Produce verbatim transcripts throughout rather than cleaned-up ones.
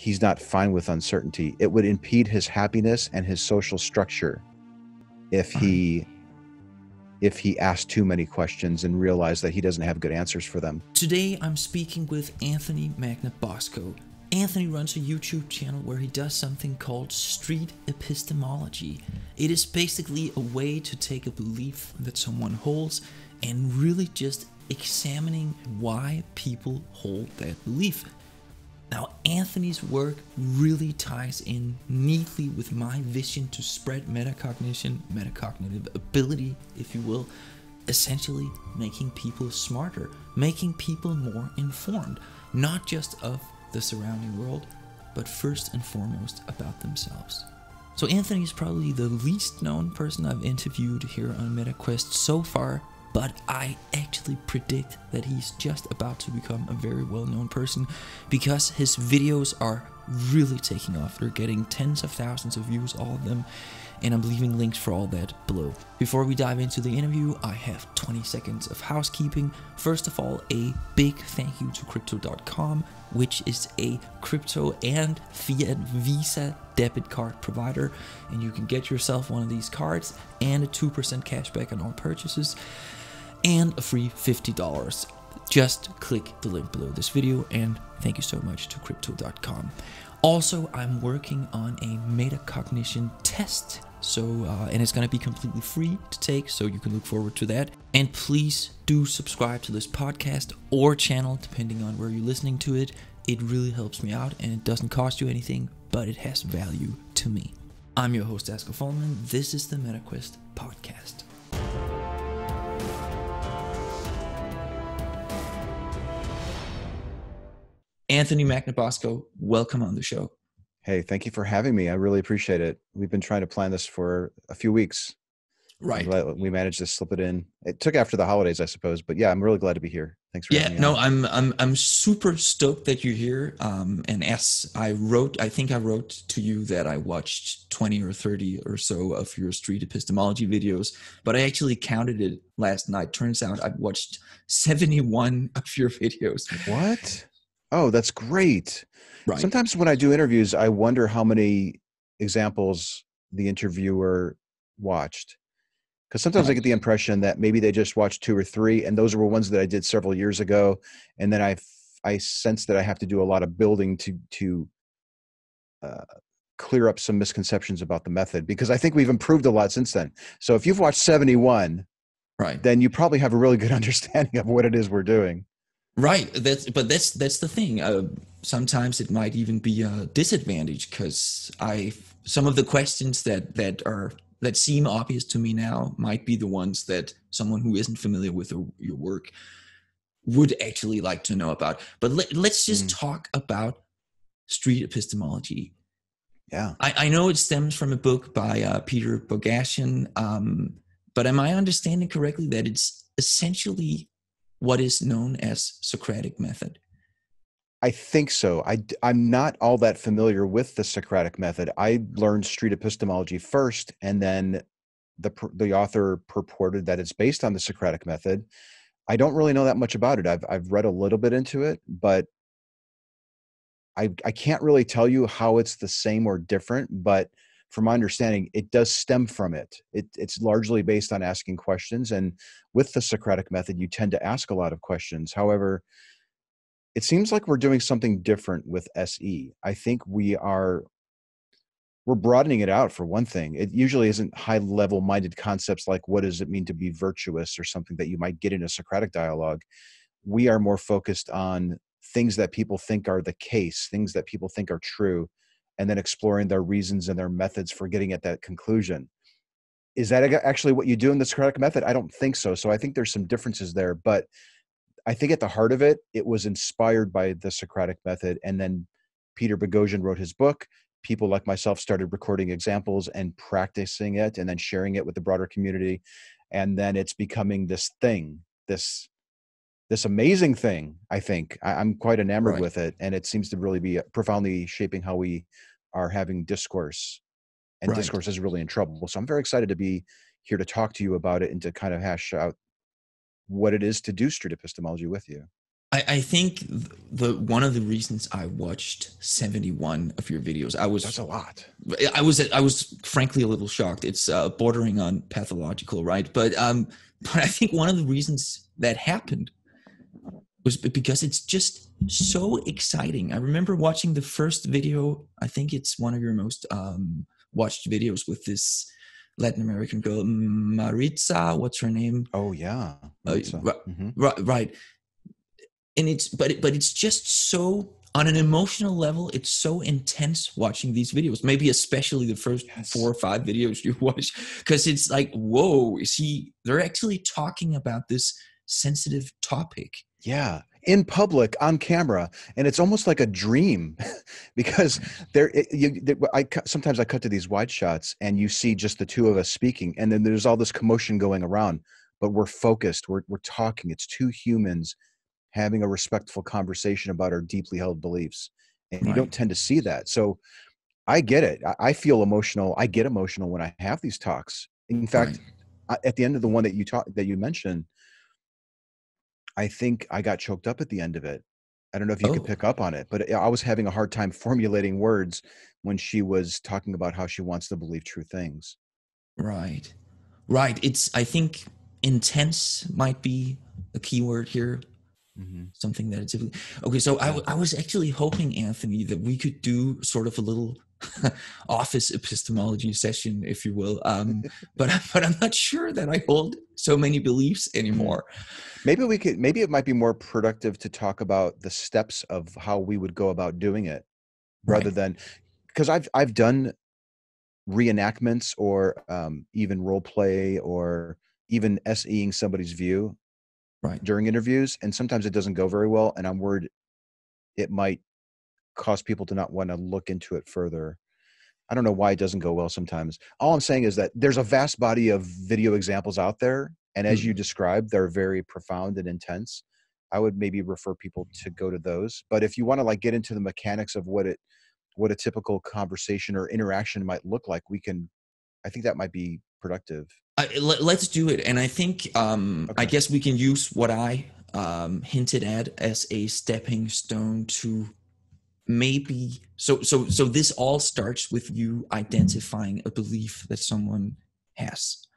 he's not fine with uncertainty. It would impede his happiness and his social structure if he if he asked too many questions and realized that he doesn't have good answers for them. Today, I'm speaking with Anthony Magnabosco. Anthony runs a YouTube channel where he does something called Street Epistemology. It is basically a way to take a belief that someone holds and really just examining why people hold that belief. Now, Anthony's work really ties in neatly with my vision to spread metacognition, metacognitive ability, if you will, essentially making people smarter, making people more informed, not just of the surrounding world, but first and foremost about themselves. So Anthony is probably the least known person I've interviewed here on MetaQuest so far, but I actually predict that he's just about to become a very well-known person because his videos are really taking off. They're getting tens of thousands of views, all of them, and I'm leaving links for all that below. Before we dive into the interview, I have twenty seconds of housekeeping. First of all, a big thank you to Crypto dot com, which is a crypto and fiat Visa debit card provider, and you can get yourself one of these cards and a two percent cashback on all purchases and a free fifty dollars. Just click the link below this video, and thank you so much to Crypto dot com. Also, I'm working on a metacognition test, so uh, and it's going to be completely free to take, so you can look forward to that. And please do subscribe to this podcast or channel, depending on where you're listening to it. It really helps me out, and it doesn't cost you anything, but it has value to me. I'm your host, Asger Folmann. This is the MetaQuest Podcast. Anthony Magnabosco, welcome on the show. Hey, thank you for having me. I really appreciate it. We've been trying to plan this for a few weeks. Right. We managed to slip it in. It took after the holidays, I suppose, but yeah, I'm really glad to be here. Thanks for yeah, having me. Yeah, no, I'm I'm I'm super stoked that you're here. Um, and as I wrote, I think I wrote to you that I watched twenty or thirty or so of your street epistemology videos, but I actually counted it last night. Turns out I've watched seventy-one of your videos. What? Oh, that's great. Right. Sometimes when I do interviews, I wonder how many examples the interviewer watched. Because sometimes right. I get the impression that maybe they just watched two or three, and those were ones that I did several years ago. And then I, I sense that I have to do a lot of building to, to uh, clear up some misconceptions about the method, because I think we've improved a lot since then. So if you've watched seventy-one, right, then you probably have a really good understanding of what it is we're doing. Right. That's, but that's, that's the thing. Uh, sometimes it might even be a disadvantage, because I, some of the questions that, that are, that seem obvious to me now might be the ones that someone who isn't familiar with the, your work would actually like to know about. But let, let's just mm. talk about street epistemology. Yeah. I, I know it stems from a book by uh, Peter Boghossian, um, but am I understanding correctly that it's essentially what is known as Socratic method? I think so. I, I'm not all that familiar with the Socratic method. I learned street epistemology first, and then the, the author purported that it's based on the Socratic method. I don't really know that much about it. I've, I've read a little bit into it, but I, I can't really tell you how it's the same or different, but from my understanding, it does stem from it. it. It's largely based on asking questions. And with the Socratic method, you tend to ask a lot of questions. However, it seems like we're doing something different with S E. I think we are, we're broadening it out for one thing. It usually isn't high level minded concepts like what does it mean to be virtuous or something that you might get in a Socratic dialogue. We are more focused on things that people think are the case, things that people think are true, and then exploring their reasons and their methods for getting at that conclusion. Is that actually what you do in the Socratic method? I don't think so. So I think there's some differences there, but I think at the heart of it, it was inspired by the Socratic method. And then Peter Boghossian wrote his book. People like myself started recording examples and practicing it and then sharing it with the broader community. And then it's becoming this thing, this, this amazing thing, I think. I, I'm quite enamored right. with it. And it seems to really be profoundly shaping how we are having discourse, and right. discourse is really in trouble. So I'm very excited to be here to talk to you about it and to kind of hash out what it is to do street epistemology with you. I, I think the one of the reasons I watched seventy-one of your videos, I was that's a lot. I was I was frankly a little shocked. It's uh, bordering on pathological, right? But um, but I think one of the reasons that happened was because it's just so exciting. I remember watching the first video. I think it's one of your most um, watched videos with this Latin American girl, Maritza. What's her name? Oh yeah, uh, right, mm-hmm. right, right. And it's but it, but it's just so on an emotional level. It's so intense watching these videos. Maybe especially the first yes. four or five videos you watch, because it's like, whoa, is he? They're actually talking about this sensitive topic. Yeah. In public, on camera, and it's almost like a dream, because there. It, you, there I, sometimes I cut to these wide shots, and you see just the two of us speaking, and then there's all this commotion going around, but we're focused. We're we're talking. It's two humans having a respectful conversation about our deeply held beliefs, and right. you don't tend to see that. So, I get it. I, I feel emotional. I get emotional when I have these talks. In fact, right. I, at the end of the one that you talk that you mentioned. I think I got choked up at the end of it. I don't know if you oh. could pick up on it, but I was having a hard time formulating words when she was talking about how she wants to believe true things. Right. Right. It's, I think intense might be a key word here. Mm-hmm. Something that it's, okay. So I, I was actually hoping, Anthony, that we could do sort of a little office epistemology session, if you will. Um, but, but I'm not sure that I hold so many beliefs anymore. Maybe we could, maybe it might be more productive to talk about the steps of how we would go about doing it rather right. than, because I've, I've done reenactments or um, even role play or even SEing somebody's view right. during interviews. And sometimes it doesn't go very well. And I'm worried it might cause people to not want to look into it further. I don't know why it doesn't go well sometimes. All I'm saying is that there's a vast body of video examples out there. And as mm-hmm. you described, they're very profound and intense. I would maybe refer people to go to those. But if you want to like get into the mechanics of what it, what a typical conversation or interaction might look like, we can, I think that might be productive. Uh, let, let's do it. And I think, um, okay. I guess we can use what I um, hinted at as a stepping stone to maybe so so so this all starts with you identifying a belief that someone has.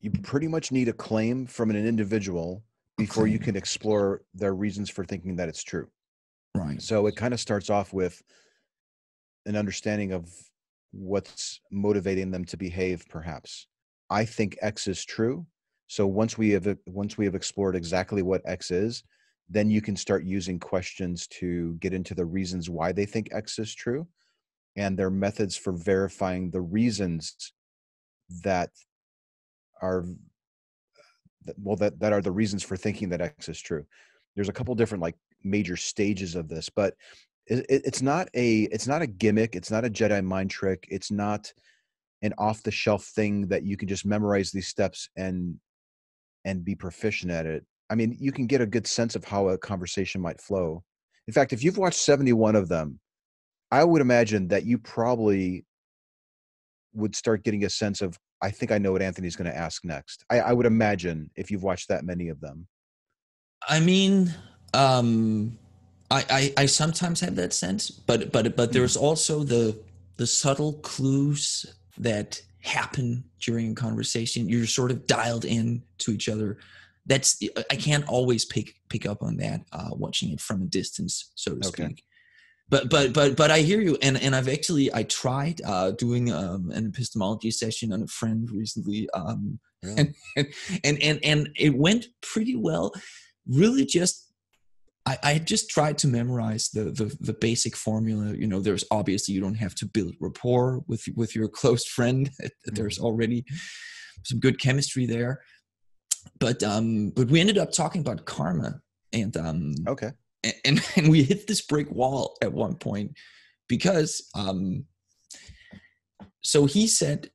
You pretty much need a claim from an individual before you can explore their reasons for thinking that it's true. Right. So it kind of starts off with an understanding of what's motivating them to behave, perhaps. I think X is true. So once we have once we have explored exactly what X is, then you can start using questions to get into the reasons why they think X is true and their methods for verifying the reasons that are, well, that, that are the reasons for thinking that X is true. There's a couple different like major stages of this, but it, it, it's not a, it's not a gimmick. It's not a Jedi mind trick. It's not an off the shelf thing that you can just memorize these steps and, and be proficient at it. I mean, you can get a good sense of how a conversation might flow. In fact, if you've watched seventy-one of them, I would imagine that you probably would start getting a sense of, I think I know what Anthony's going to ask next. I, I would imagine if you've watched that many of them. I mean, um, I, I, I sometimes have that sense, but, but, but there's also the, the subtle clues that happen during a conversation. You're sort of dialed in to each other. That's I can't always pick pick up on that uh, watching it from a distance, so to okay. speak. But but but but I hear you, and and I've actually I tried uh, doing um, an epistemology session on a friend recently, um, yeah. and, and and and it went pretty well. Really, just I, I just tried to memorize the, the the basic formula. You know, there's obviously you don't have to build rapport with with your close friend. There's already some good chemistry there. But um, but we ended up talking about karma, and um, okay, and and we hit this brick wall at one point because um, so he said,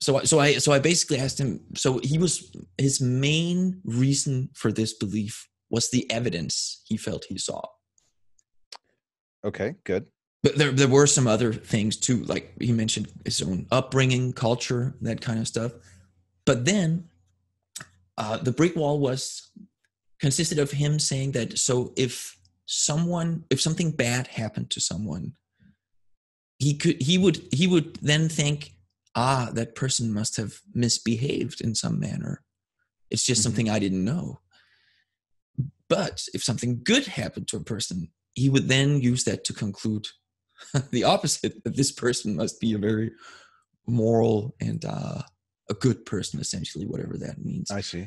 so so I so I basically asked him. So he was his main reason for this belief was the evidence he felt he saw. Okay, good. But there there were some other things too, like he mentioned his own upbringing, culture, that kind of stuff. But then. Uh, the brick wall was consisted of him saying that, so if someone, if something bad happened to someone, he could, he would, he would then think, ah, that person must have misbehaved in some manner. It's just mm-hmm. something I didn't know. But if something good happened to a person, he would then use that to conclude the opposite, that this person must be a very moral and uh, a good person, essentially, whatever that means. I see.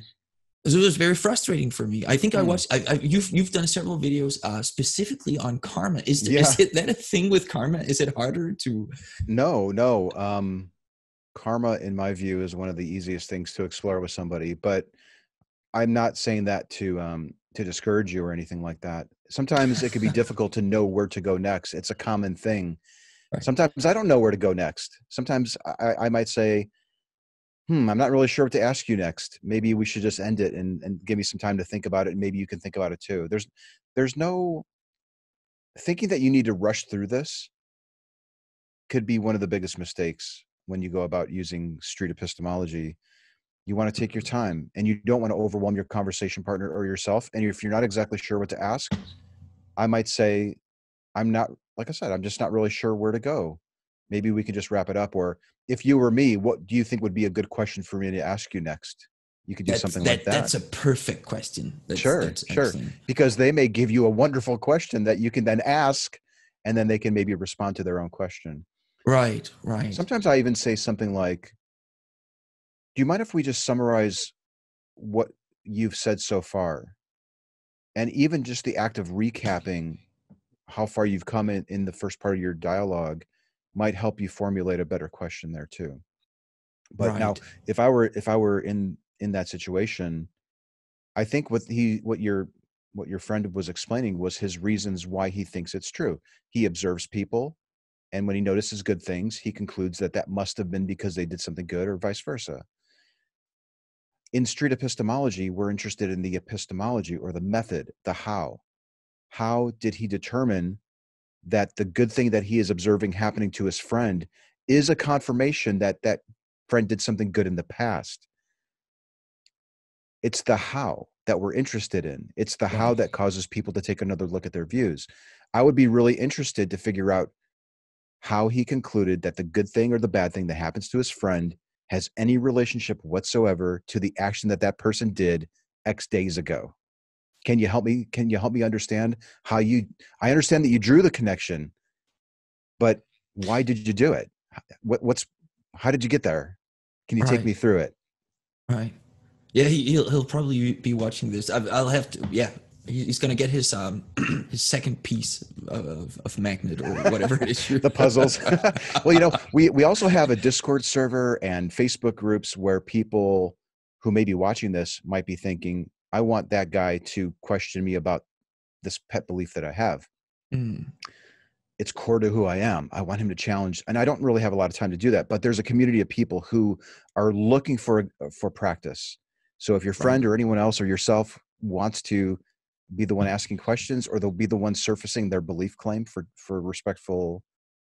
So it was very frustrating for me. I think I watched, I, I, you've, you've done several videos uh, specifically on karma. Is, yeah. is it, that a thing with karma? Is it harder to? No, no. Um, karma, in my view, is one of the easiest things to explore with somebody, but I'm not saying that to, um, to discourage you or anything like that. Sometimes it can be difficult to know where to go next. It's a common thing. Right. Sometimes I don't know where to go next. Sometimes I, I might say, hmm, I'm not really sure what to ask you next. Maybe we should just end it and, and give me some time to think about it. And maybe you can think about it too. There's, there's no thinking that you need to rush through this could be one of the biggest mistakes when you go about using street epistemology. You want to take your time and you don't want to overwhelm your conversation partner or yourself. And if you're not exactly sure what to ask, I might say, I'm not, like I said, I'm just not really sure where to go. Maybe we can just wrap it up. Or if you were me, what do you think would be a good question for me to ask you next? You could do that's, something that, like that. That's a perfect question. That's, sure, that's sure. Excellent. Because they may give you a wonderful question that you can then ask, and then they can maybe respond to their own question. Right, right. Sometimes I even say something like, do you mind if we just summarize what you've said so far? And even just the act of recapping how far you've come in, in the first part of your dialogue might help you formulate a better question there too. But right. now, if I were if I were in in that situation, I think what he what your what your friend was explaining was his reasons why he thinks it's true. He observes people, and when he notices good things, he concludes that that must have been because they did something good, or vice versa. In street epistemology, we're interested in the epistemology, or the method, the how. How did he determine that the good thing that he is observing happening to his friend is a confirmation that that friend did something good in the past? It's the how that we're interested in. It's the how that causes people to take another look at their views. I would be really interested to figure out how he concluded that the good thing or the bad thing that happens to his friend has any relationship whatsoever to the action that that person did X days ago. Can you help me? Can you help me understand how you, I understand that you drew the connection, but why did you do it? What, what's, how did you get there? Can you right. take me through it? Right. Yeah. He, he'll, he'll probably be watching this. I've, I'll have to, yeah. He's going to get his, um, his second piece of, of magnet or whatever it is. The puzzles. Well, you know, we, we also have a Discord server and Facebook groups where people who may be watching this might be thinking, I want that guy to question me about this pet belief that I have. Mm. It's core to who I am. I want him to challenge. And I don't really have a lot of time to do that, but there's a community of people who are looking for, for practice. So if your friend right. or anyone else or yourself wants to be the one asking questions, or they'll be the one surfacing their belief claim for, for respectful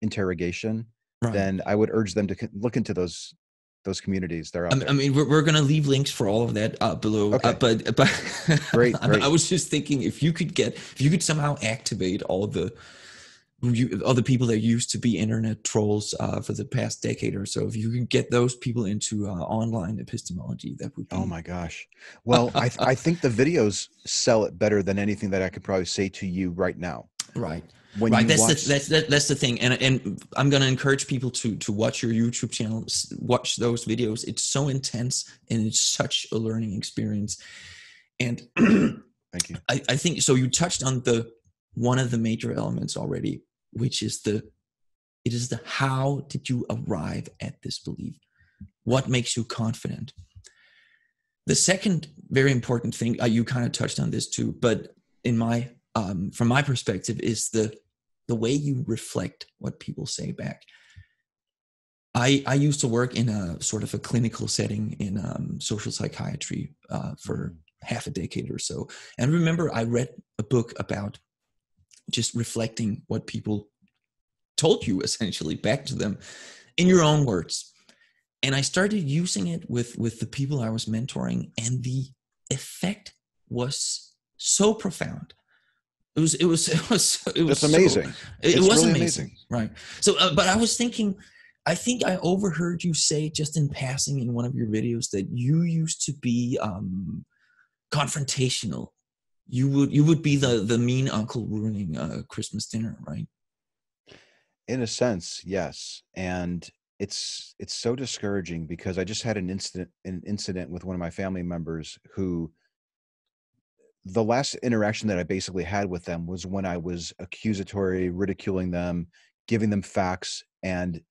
interrogation, right. then I would urge them to look into those those communities. They're out I mean, there. I mean, we're, we're going to leave links for all of that uh, below, okay. uh, but, but great, I, mean, great. I was just thinking if you could get, if you could somehow activate all the, you, all the people that used to be internet trolls uh, for the past decade or so, if you can get those people into uh, online epistemology, that would be. Oh my gosh. Well, I, th I think the videos sell it better than anything that I could probably say to you right now. Right. When right, that's the, that's that, that's the thing, and and I'm gonna encourage people to to watch your YouTube channel, watch those videos. It's so intense, and it's such a learning experience. And thank you. I, I think so. You touched on the one of the major elements already, which is the it is the how did you arrive at this belief? What makes you confident? The second very important thing uh, you kind of touched on this too, but in my Um, from my perspective, is the the way you reflect what people say back. I I used to work in a sort of a clinical setting in um, social psychiatry uh, for half a decade or so, and remember I read a book about just reflecting what people told you essentially back to them in your own words, and I started using it with with the people I was mentoring, and the effect was so profound. It was, it was, it was, it was That's amazing. So, it it's was really amazing. amazing. Right. So, uh, but I was thinking, I think I overheard you say just in passing in one of your videos that you used to be um, confrontational. You would, you would be the, the mean uncle ruining uh, Christmas dinner, right? In a sense, yes. And it's, it's so discouraging because I just had an incident, an incident with one of my family members who, the last interaction that I basically had with them was when I was accusatory, ridiculing them, giving them facts, and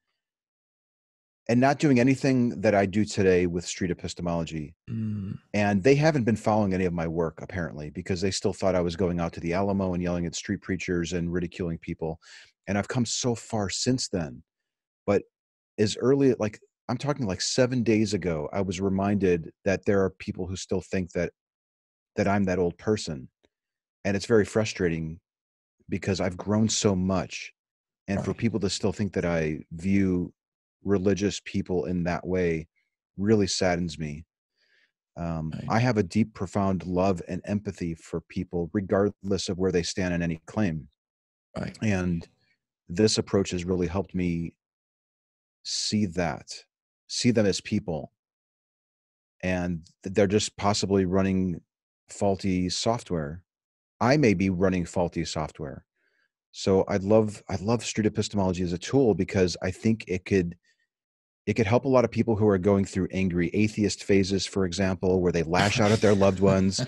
and not doing anything that I do today with street epistemology. Mm. And they haven't been following any of my work, apparently, because they still thought I was going out to the Alamo and yelling at street preachers and ridiculing people. And I've come so far since then. But as early, like, I'm talking like seven days ago, I was reminded that there are people who still think that that I'm that old person. And it's very frustrating because I've grown so much. And right. for people to still think that I view religious people in that way really saddens me. Um, right. I have a deep, profound love and empathy for people, regardless of where they stand in any claim. Right. And this approach has really helped me see that, see them as people. And they're just possibly running faulty software. I may be running faulty software. So I love, I love street epistemology as a tool because I think it could, it could help a lot of people who are going through angry atheist phases, for example, where they lash out at their loved ones,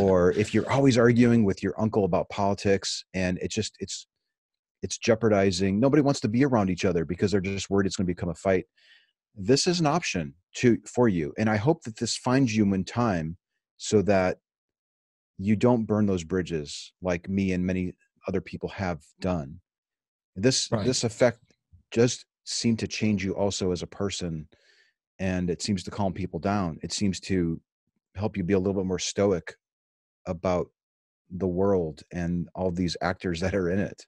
or if you're always arguing with your uncle about politics and it just, it's, it's jeopardizing. Nobody wants to be around each other because they're just worried it's going to become a fight. This is an option to, for you. And I hope that this finds you in time so that you don't burn those bridges like me and many other people have done. This, right. this effect just seemed to change you also as a person, and it seems to calm people down. It seems to help you be a little bit more stoic about the world and all these actors that are in it.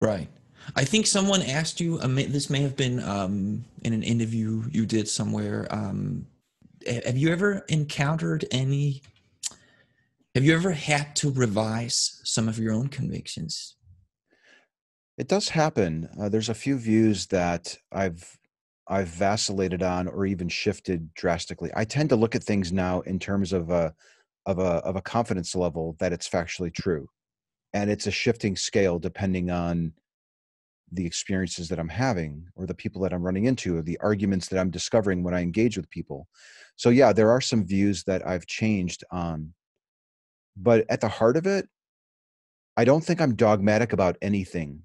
Right. I think someone asked you, this may have been um, in an interview you did somewhere, um, have you ever encountered any Have you ever had to revise some of your own convictions? It does happen. Uh, there's a few views that I've I've vacillated on or even shifted drastically. I tend to look at things now in terms of a of a of a confidence level that it's factually true, and it's a shifting scale depending on the experiences that I'm having or the people that I'm running into or the arguments that I'm discovering when I engage with people. So yeah, there are some views that I've changed on. But at the heart of it, I don't think I'm dogmatic about anything.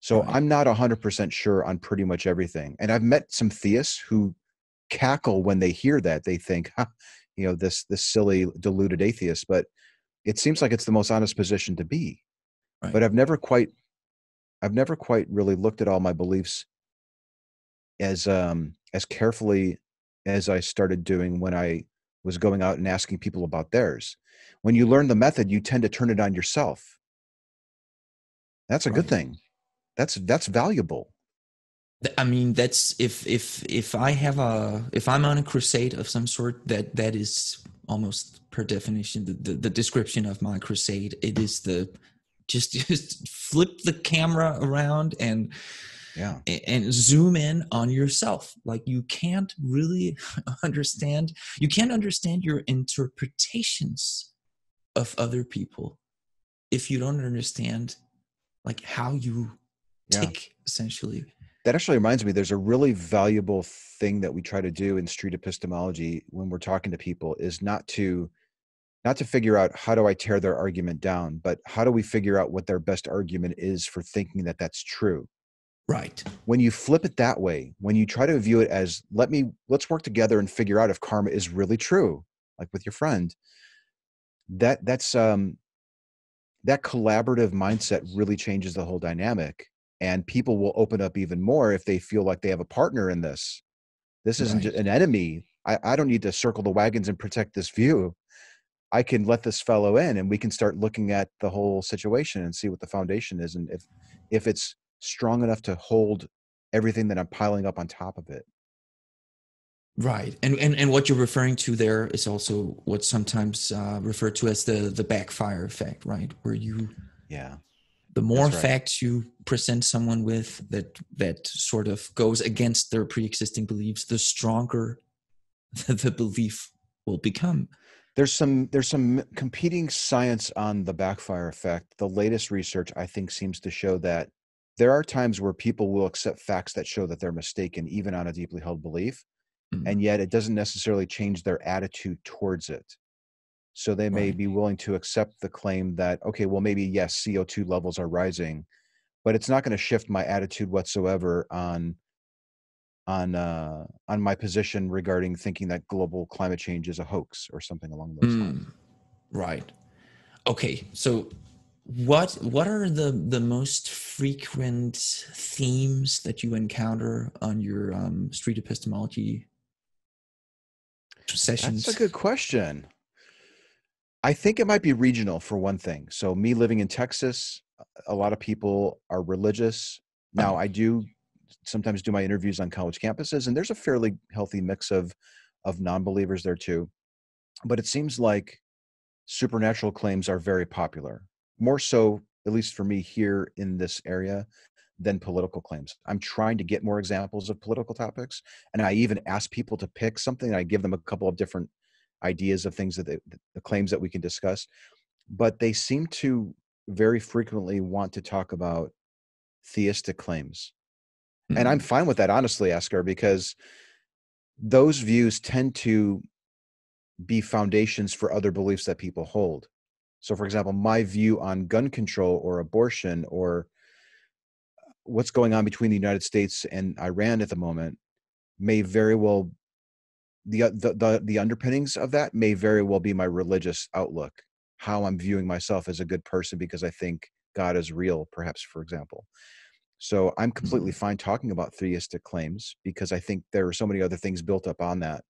So right. I'm not one hundred percent sure on pretty much everything. And I've met some theists who cackle when they hear that. They think, huh, you know, this, this silly, deluded atheist. But it seems like it's the most honest position to be. Right. But I've never quite, I've never quite really looked at all my beliefs as, um, as carefully as I started doing when I was going out and asking people about theirs. When you learn the method, you tend to turn it on yourself. That's a right. good thing. That's, that's valuable. I mean, that's, if, if, if I have a, if I'm on a crusade of some sort, that, that is almost per definition, the, the, the description of my crusade, it is the, just, just flip the camera around and, yeah. and zoom in on yourself. Like, you can't really understand, you can't understand your interpretations of other people if you don't understand like how you tick, yeah. essentially. That actually reminds me, there's a really valuable thing that we try to do in street epistemology when we're talking to people is not to, not to figure out how do I tear their argument down, but how do we figure out what their best argument is for thinking that that's true. Right. When you flip it that way, when you try to view it as, let me, let's work together and figure out if karma is really true, like with your friend, that, that's, um, that collaborative mindset really changes the whole dynamic, and people will open up even more if they feel like they have a partner in this. This isn't right. an enemy. I, I don't need to circle the wagons and protect this view. I can let this fellow in, and we can start looking at the whole situation and see what the foundation is. And if, if it's strong enough to hold everything that I'm piling up on top of it. Right. And, and and what you're referring to there is also what's sometimes uh, referred to as the, the backfire effect, right? Where you, yeah, the more right. facts you present someone with that that sort of goes against their pre-existing beliefs, the stronger the belief will become. There's some there's some competing science on the backfire effect. The latest research, I think, seems to show that there are times where people will accept facts that show that they're mistaken, even on a deeply held belief, mm-hmm. and yet it doesn't necessarily change their attitude towards it. So they may right. be willing to accept the claim that, okay, well, maybe, yes, C O two levels are rising, but it's not going to shift my attitude whatsoever on on uh, on my position regarding thinking that global climate change is a hoax or something along those mm, lines. Right. Okay. So what what are the, the most frequent themes that you encounter on your um, street epistemology sessions? That's a good question. I think it might be regional for one thing. So me living in Texas, a lot of people are religious. Now I do sometimes do my interviews on college campuses, and there's a fairly healthy mix of, of non-believers there too. But it seems like supernatural claims are very popular, more so, at least for me here in this area, than political claims. I'm trying to get more examples of political topics. And I even ask people to pick something. I give them a couple of different ideas of things that they, the claims that we can discuss, but they seem to very frequently want to talk about theistic claims. And I'm fine with that, honestly, Asger, because those views tend to be foundations for other beliefs that people hold. So, for example, my view on gun control or abortion or what's going on between the United States and Iran at the moment may very well, the, the, the, the underpinnings of that may very well be my religious outlook, how I'm viewing myself as a good person because I think God is real, perhaps, for example. So I'm completely fine talking about theistic claims because I think there are so many other things built up on that.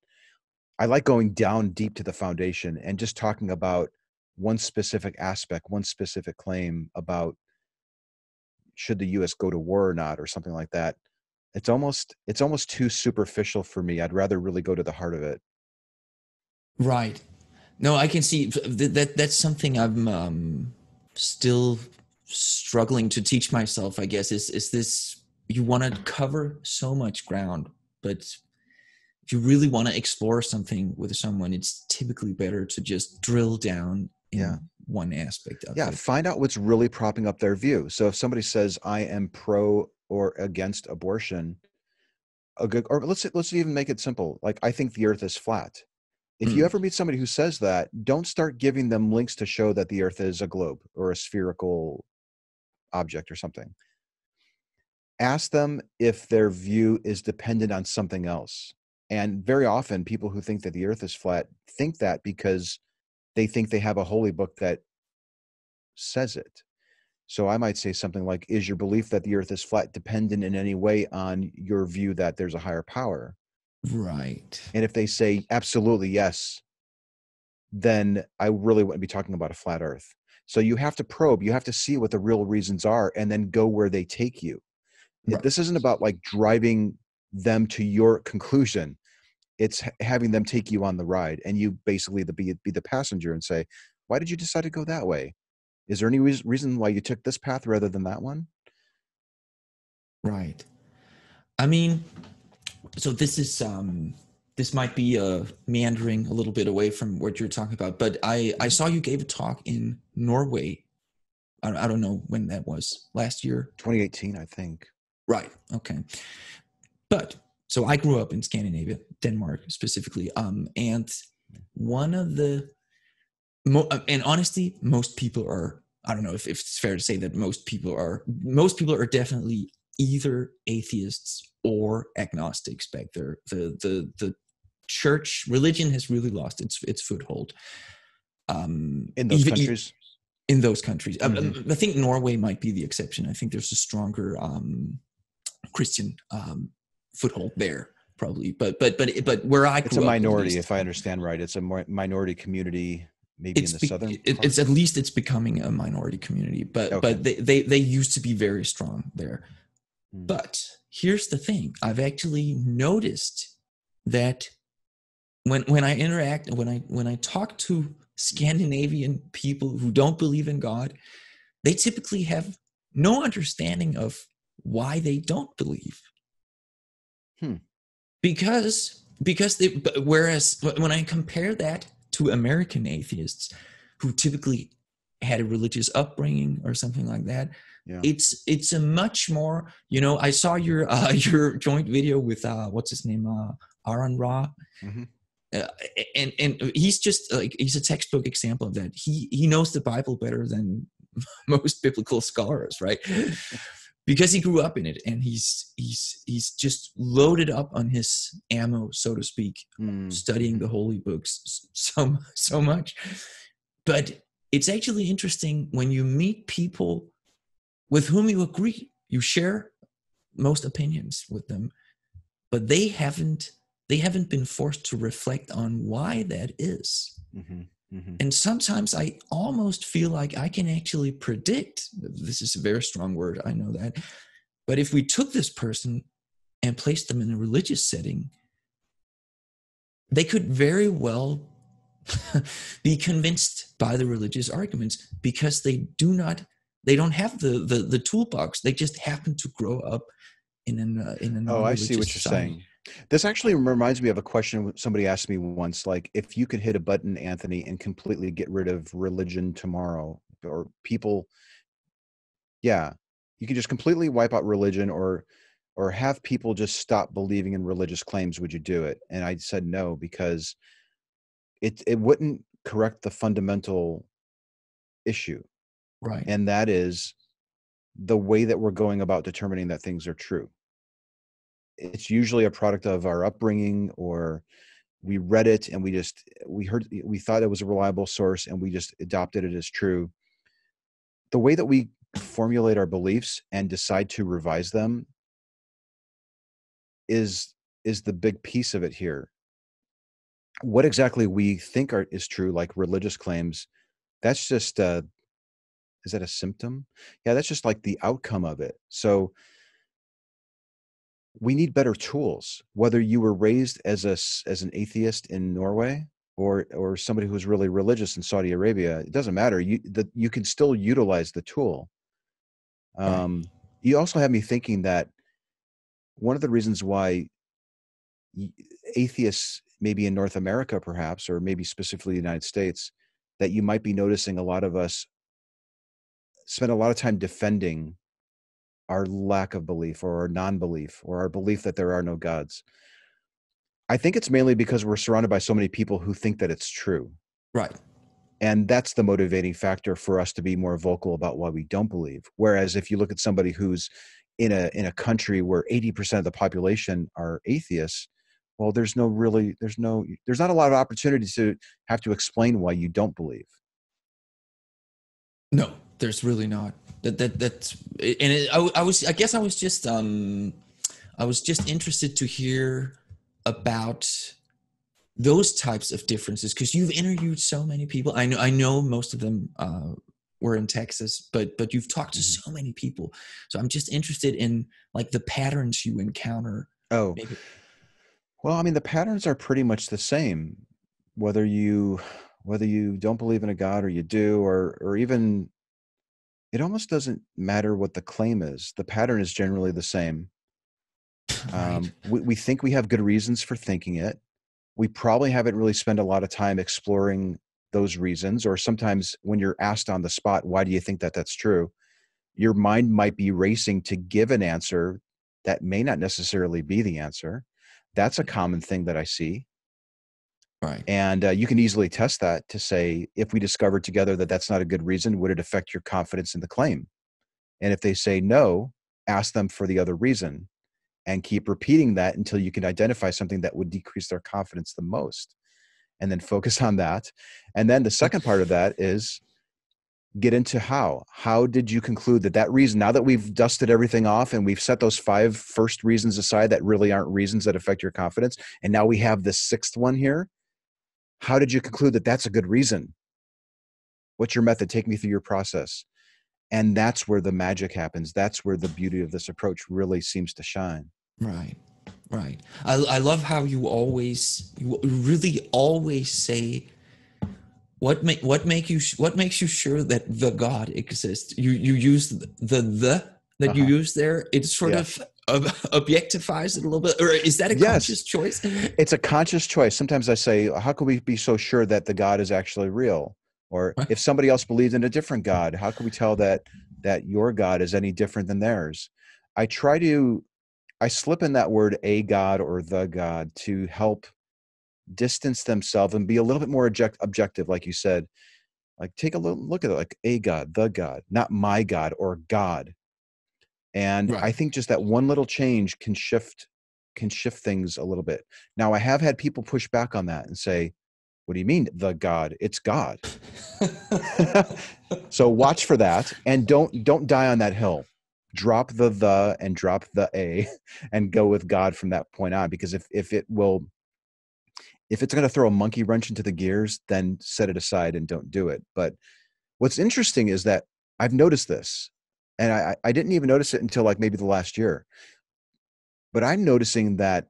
I like going down deep to the foundation and just talking about one specific aspect, one specific claim about should the U S go to war or not or something like that. It's almost, it's almost too superficial for me. I'd rather really go to the heart of it. Right. No, I can see that, that that's something I'm um, still struggling to teach myself, I guess, is is this, you want to cover so much ground, but if you really want to explore something with someone, it's typically better to just drill down in yeah. one aspect of yeah, it. Yeah, find out what's really propping up their view. So if somebody says, I am pro or against abortion, a good, or let's let's even make it simple. Like, I think the earth is flat. If you ever meet somebody who says that, don't start giving them links to show that the earth is a globe or a spherical object or something. Ask them if their view is dependent on something else. And very often people who think that the earth is flat think that because they think they have a holy book that says it. So I might say something like, is your belief that the earth is flat dependent in any way on your view that there's a higher power? Right. And if they say absolutely yes, then I really wouldn't be talking about a flat earth. So you have to probe, you have to see what the real reasons are and then go where they take you. Right. This isn't about like driving them to your conclusion. It's having them take you on the ride and you basically be, be the passenger and say, why did you decide to go that way? Is there any reason why you took this path rather than that one? Right. I mean, so this is um, this might be uh, meandering a little bit away from what you're talking about, but I, I saw you gave a talk in Norway. I, I don't know when that was, last year? twenty eighteen, I think. Right, okay. But, so I grew up in Scandinavia, Denmark specifically, um, and one of the, mo- and honestly, most people are, I don't know if, if it's fair to say that most people are, most people are definitely either atheists or agnostics back there. The the the church religion has really lost its its foothold. Um, in those even, countries, in those countries, mm-hmm. I, I think Norway might be the exception. I think there's a stronger um, Christian um, foothold there, probably. But but but but where I grew it's a minority, up, least, if I understand right, it's a minority community. Maybe it's in the be, southern. It, it's at least it's becoming a minority community. But okay. but they, they they used to be very strong there. But here's the thing. I've actually noticed that when when I interact, when I when I talk to Scandinavian people who don't believe in God, they typically have no understanding of why they don't believe. Hmm. Because because they whereas when I compare that to American atheists, who typically had a religious upbringing or something like that, yeah. it's it's a much more, you know, I saw your uh, your joint video with uh, what's his name, uh, Aaron Ra. Mm-hmm. Uh, and and he's just like, he's a textbook example of that. He he knows the Bible better than most biblical scholars, right? Because he grew up in it, and he's he's he's just loaded up on his ammo, so to speak, mm. studying the holy books so so much. But it's actually interesting when you meet people with whom you agree, you share most opinions with them, but they haven't. They haven't been forced to reflect on why that is. Mm-hmm, mm-hmm. And sometimes I almost feel like I can actually predict, this is a very strong word, I know that, but if we took this person and placed them in a religious setting, they could very well be convinced by the religious arguments, because they do not, they don't have the, the, the toolbox. They just happen to grow up in an, uh, in an, oh, I see what you're society. Saying. This actually reminds me of a question somebody asked me once, like, if you could hit a button, Anthony, and completely get rid of religion tomorrow, or people, yeah, you could just completely wipe out religion, or or have people just stop believing in religious claims, would you do it? And I said no, because it it wouldn't correct the fundamental issue, right? And that is the way that we're going about determining that things are true. It's usually a product of our upbringing, or we read it and we just, we heard, we thought it was a reliable source, and we just adopted it as true. The way that we formulate our beliefs and decide to revise them is, is the big piece of it here. What exactly we think are, is true, like religious claims, that's just a, is that a symptom? Yeah, that's just like the outcome of it. So we need better tools, whether you were raised as a, as an atheist in Norway, or or somebody who was really religious in Saudi Arabia. It doesn't matter. You the, you can still utilize the tool. Um, you also have me thinking that one of the reasons why atheists, maybe in North America perhaps, or maybe specifically the United States, that you might be noticing a lot of us spend a lot of time defending our lack of belief, or our non-belief, or our belief that there are no gods. I think it's mainly because we're surrounded by so many people who think that it's true. Right. And that's the motivating factor for us to be more vocal about why we don't believe. Whereas if you look at somebody who's in a, in a country where eighty percent of the population are atheists, well, there's no really, there's no, there's not a lot of opportunity to have to explain why you don't believe. No, there's really not. That that that's and it, I, I was I guess I was just um I was just interested to hear about those types of differences, because you've interviewed so many people. I know I know most of them uh, were in Texas, but but you've talked to so many people. So I'm just interested in like the patterns you encounter. Oh, maybe. Well, I mean, the patterns are pretty much the same, whether you whether you don't believe in a God or you do, or or even. It almost doesn't matter what the claim is. The pattern is generally the same. Um, we, we think we have good reasons for thinking it. We probably haven't really spent a lot of time exploring those reasons, or sometimes when you're asked on the spot, why do you think that that's true? Your mind might be racing to give an answer that may not necessarily be the answer. That's a common thing that I see. Right. And uh, you can easily test that to say, if we discovered together that that's not a good reason, would it affect your confidence in the claim? And if they say no, ask them for the other reason and keep repeating that until you can identify something that would decrease their confidence the most, and then focus on that. And then the second part of that is get into how. How did you conclude that that reason, now that we've dusted everything off and we've set those five first reasons aside that really aren't reasons that affect your confidence, and now we have this sixth one here, how did you conclude that that's a good reason? What's your method? Take me through your process. And that's where the magic happens. That's where the beauty of this approach really seems to shine. Right. Right. I, I love how you always, you really always say, what make what make you what makes you sure that the God exists? You you use the the, the that uh-huh. you use there. It sort yeah. of objectifies it a little bit, or is that a yes. conscious choice? It's a conscious choice. Sometimes I say, how can we be so sure that the God is actually real? Or what? If somebody else believes in a different God, how can we tell that that your God is any different than theirs? I try to, I slip in that word a God or the God to help distance themselves and be a little bit more object, objective, like you said. Like take a little look at it, like a God, the God, not my God or God. And right. I think just that one little change can shift, can shift things a little bit. Now, I have had people push back on that and say, what do you mean the God? It's God. So watch for that, and don't, don't die on that hill. Drop the the and drop the a and go with God from that point on, because if, if it will, if it's going to throw a monkey wrench into the gears, then set it aside and don't do it. But what's interesting is that I've noticed this. And I, I didn't even notice it until like maybe the last year. But I'm noticing that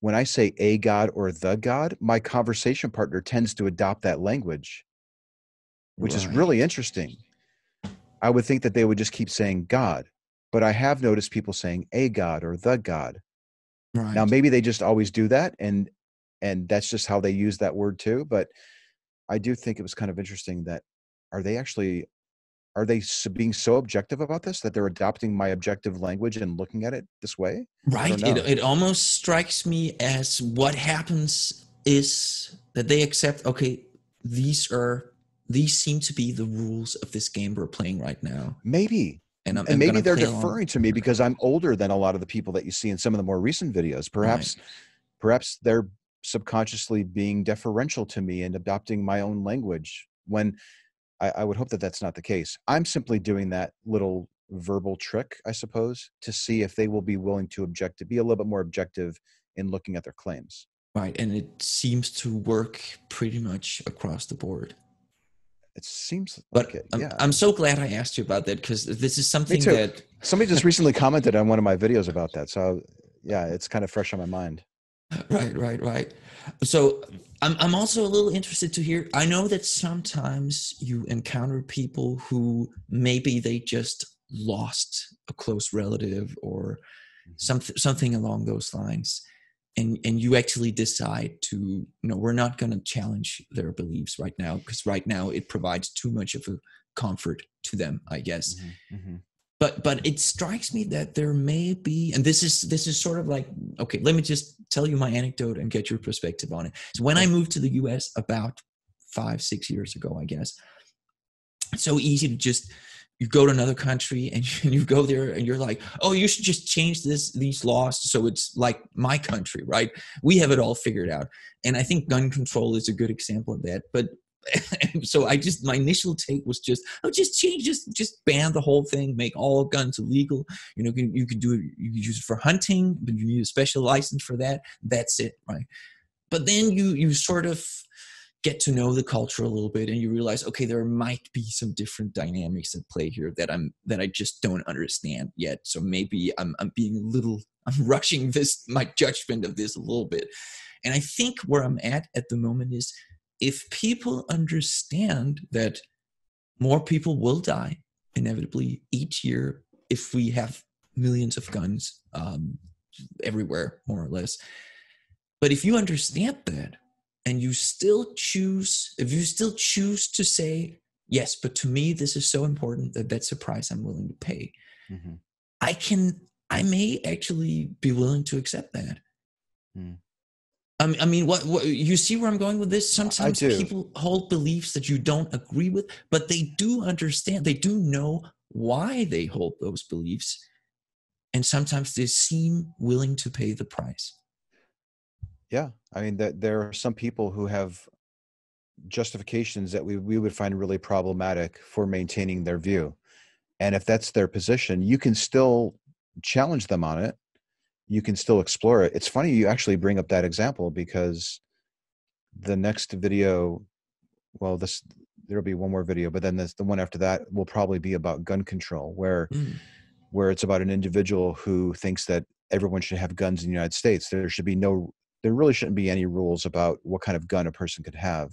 when I say a God or the God, my conversation partner tends to adopt that language, which right. is really interesting. I would think that they would just keep saying God, but I have noticed people saying a God or the God. Right. Now, maybe they just always do that, and and that's just how they use that word too. But I do think it was kind of interesting that are they actually... Are they being so objective about this that they're adopting my objective language and looking at it this way? Right. It, it almost strikes me as what happens is that they accept, okay, these are, these seem to be the rules of this game we're playing right now. Maybe. And, I'm, and I'm maybe they're deferring on. to me because I'm older than a lot of the people that you see in some of the more recent videos. Perhaps, right. perhaps they're subconsciously being deferential to me and adopting my own language when... I, I would hope that that's not the case. I'm simply doing that little verbal trick, I suppose, to see if they will be willing to object, to be a little bit more objective in looking at their claims. Right. And it seems to work pretty much across the board. It seems but like it. I'm, yeah. I'm so glad I asked you about that, because this is something that... Somebody just recently commented on one of my videos about that. So yeah, it's kind of fresh on my mind. Right, right, right. So I'm, I'm also a little interested to hear, I know that sometimes you encounter people who maybe they just lost a close relative or something, something along those lines. And, and you actually decide to, you know, we're not going to challenge their beliefs right now, because right now it provides too much of a comfort to them, I guess. Mm-hmm, mm-hmm. But but it strikes me that there may be, and this is this is sort of like, okay, let me just tell you my anecdote and get your perspective on it. So when I moved to the U S about five, six years ago, I guess, it's so easy to just, you go to another country and you, you go there and you're like, oh, you should just change this these laws so it's like my country, right? We have it all figured out. And I think gun control is a good example of that. But so I just, my initial take was just, oh, just change, just, just ban the whole thing, make all guns illegal. You know, you can, you can do it, you can use it for hunting, but you need a special license for that. That's it, right? But then you, you sort of get to know the culture a little bit, and you realize, okay, there might be some different dynamics at play here that I'm, that I just don't understand yet. So maybe I'm, I'm being a little, I'm rushing this, my judgment of this a little bit. And I think where I'm at at the moment is, if people understand that more people will die inevitably each year if we have millions of guns um, everywhere, more or less. But if you understand that and you still choose, if you still choose to say, yes, but to me, this is so important that that's a price I'm willing to pay. Mm-hmm. I can, I may actually be willing to accept that. Mm. I mean, what, what you see where I'm going with this? Sometimes people hold beliefs that you don't agree with, but they do understand, they do know why they hold those beliefs. And sometimes they seem willing to pay the price. Yeah. I mean, that there are some people who have justifications that we, we would find really problematic for maintaining their view. And if that's their position, you can still challenge them on it. You can still explore it. It's funny you actually bring up that example, because the next video, well, this there'll be one more video, but then this, the one after that will probably be about gun control, where mm. where it's about an individual who thinks that everyone should have guns in the United States. There should be no, there really shouldn't be any rules about what kind of gun a person could have.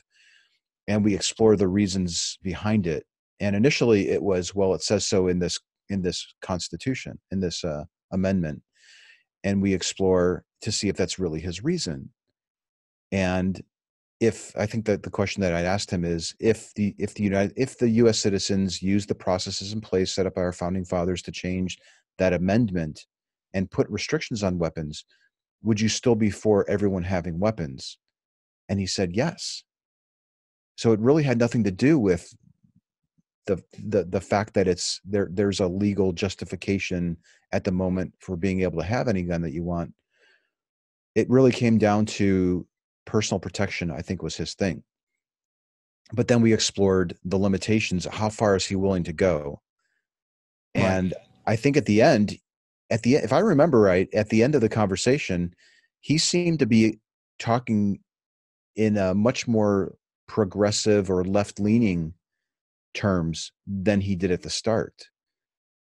And we explore the reasons behind it. And initially it was, well, it says so in this, in this constitution, in this uh, amendment. And we explore to see if that's really his reason. And if, I think that the question that I'd asked him is, if the, if the United, if the U S citizens use the processes in place set up by our founding fathers to change that amendment and put restrictions on weapons, would you still be for everyone having weapons? And he said, yes. So it really had nothing to do with the, the, the fact that it's there, there's a legal justification at the moment for being able to have any gun that you want. It really came down to personal protection, I think, was his thing. But then we explored the limitations. How far is he willing to go? Right. And I think at the end, at the if I remember right, at the end of the conversation, he seemed to be talking in a much more progressive or left-leaning terms than he did at the start.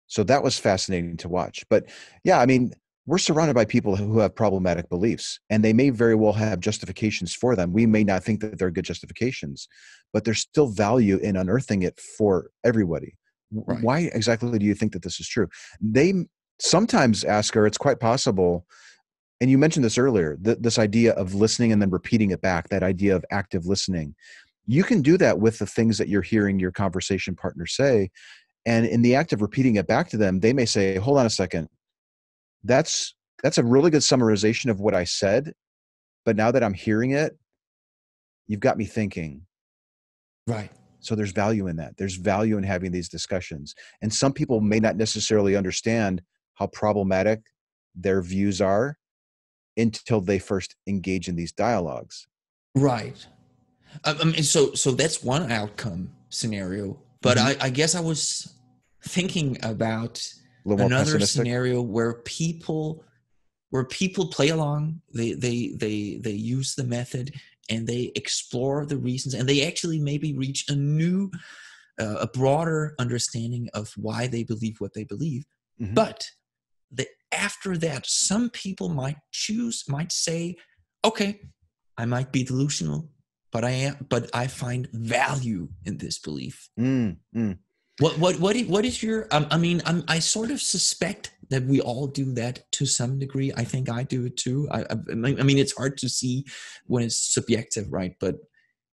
So that was fascinating to watch. But yeah, I mean, we're surrounded by people who have problematic beliefs, and they may very well have justifications for them. We may not think that they're good justifications, but there's still value in unearthing it for everybody. Right. Why exactly do you think that this is true? They sometimes, Asger, it's quite possible, and you mentioned this earlier, th this idea of listening and then repeating it back, that idea of active listening. You can do that with the things that you're hearing your conversation partner say. And in the act of repeating it back to them, they may say, hold on a second, that's, that's a really good summarization of what I said. But now that I'm hearing it, you've got me thinking. Right. So there's value in that. There's value in having these discussions. And some people may not necessarily understand how problematic their views are until they first engage in these dialogues. Right. I mean, so, so that's one outcome scenario, but mm-hmm. I, I guess I was thinking about another scenario where people, where people play along, they, they, they, they use the method and they explore the reasons, and they actually maybe reach a new, uh, a broader understanding of why they believe what they believe. Mm-hmm. But the, after that, some people might choose, might say, okay, I might be delusional, but I am, but I find value in this belief. Mm, mm. What, what, what, is, what is your, um, I mean, I'm, I sort of suspect that we all do that to some degree. I think I do it too. I, I, I mean, it's hard to see when it's subjective, right? But,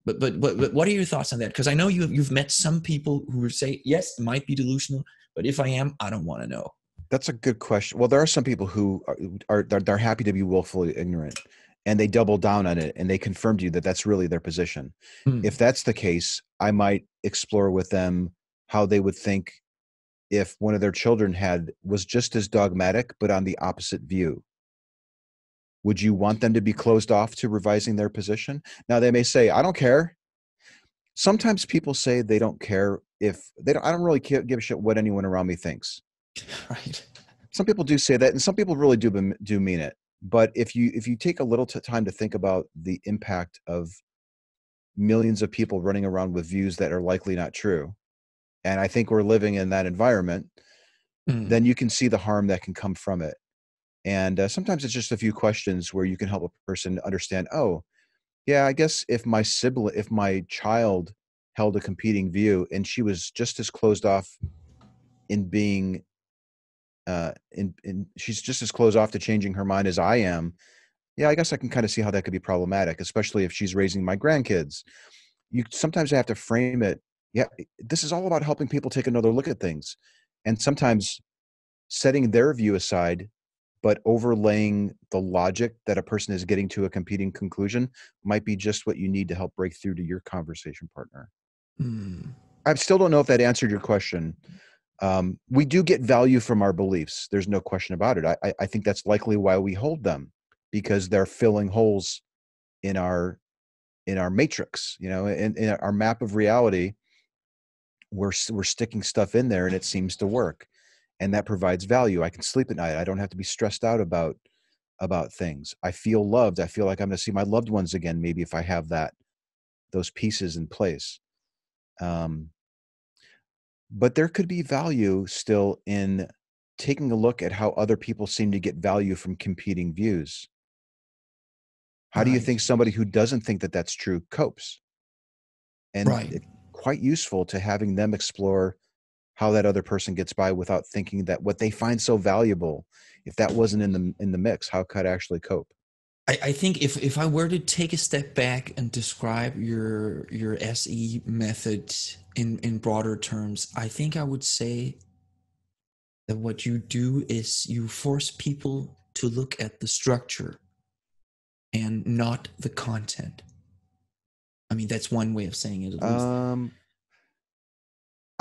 but, but, but, but what are your thoughts on that? Because I know you, you've met some people who say, yes, it might be delusional, but if I am, I don't want to know. That's a good question. Well, there are some people who are, are they're, they're happy to be willfully ignorant. And they double down on it, and they confirm to you that that's really their position. Mm. If that's the case, I might explore with them how they would think if one of their children had was just as dogmatic, but on the opposite view. Would you want them to be closed off to revising their position? Now they may say, I don't care. Sometimes people say they don't care if they don't, I don't really give a shit what anyone around me thinks. Right. Some people do say that, and some people really do, do mean it. But if you if you take a little time to think about the impact of millions of people running around with views that are likely not true, and I think we're living in that environment, mm. then you can see the harm that can come from it. And uh, sometimes it's just a few questions where you can help a person understand, oh, yeah, I guess if my sibling, if my child held a competing view and she was just as closed off in being Uh, and, and she's just as closed off to changing her mind as I am, yeah, I guess I can kind of see how that could be problematic, especially if she's raising my grandkids. You sometimes have to frame it. Yeah, this is all about helping people take another look at things. And sometimes setting their view aside, but overlaying the logic that a person is getting to a competing conclusion might be just what you need to help break through to your conversation partner. Mm. I still don't know if that answered your question. Um, we do get value from our beliefs. There's no question about it. I, I think that's likely why we hold them, because they're filling holes in our, in our matrix, you know, in, in our map of reality. We're, we're sticking stuff in there and it seems to work, and that provides value. I can sleep at night. I don't have to be stressed out about, about things. I feel loved. I feel like I'm going to see my loved ones again, maybe, if I have that, those pieces in place. Um, But there could be value still in taking a look at how other people seem to get value from competing views. How right. do you think somebody who doesn't think that that's true copes? And right. it's quite useful to having them explore how that other person gets by without thinking that what they find so valuable, if that wasn't in the, in the mix, how could I actually cope? I, I think if, if I were to take a step back and describe your, your S E method in, in broader terms, I think I would say that what you do is you force people to look at the structure and not the content. I mean, that's one way of saying it, at least. Um,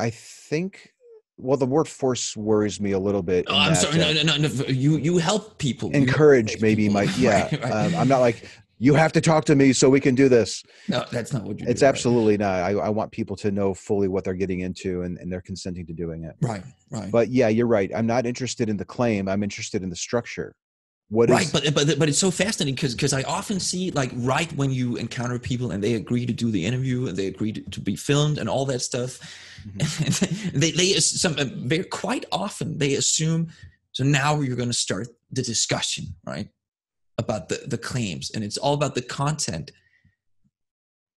I think, well, the word force worries me a little bit. Oh, I'm sorry. No, no, no, no. You, you help people. Encourage maybe, Mike. Yeah. Right, right. Um, I'm not like, you have to talk to me so we can do this. No, that's not what you do. It's absolutely right. not. I, I want people to know fully what they're getting into and, and they're consenting to doing it. Right, right. But yeah, you're right. I'm not interested in the claim. I'm interested in the structure. What right, is but, but but it's so fascinating because because I often see, like, right when you encounter people and they agree to do the interview and they agree to, to be filmed and all that stuff, mm-hmm. they they some very quite often they assume, so now you're going to start the discussion, right, about the the claims, and it's all about the content.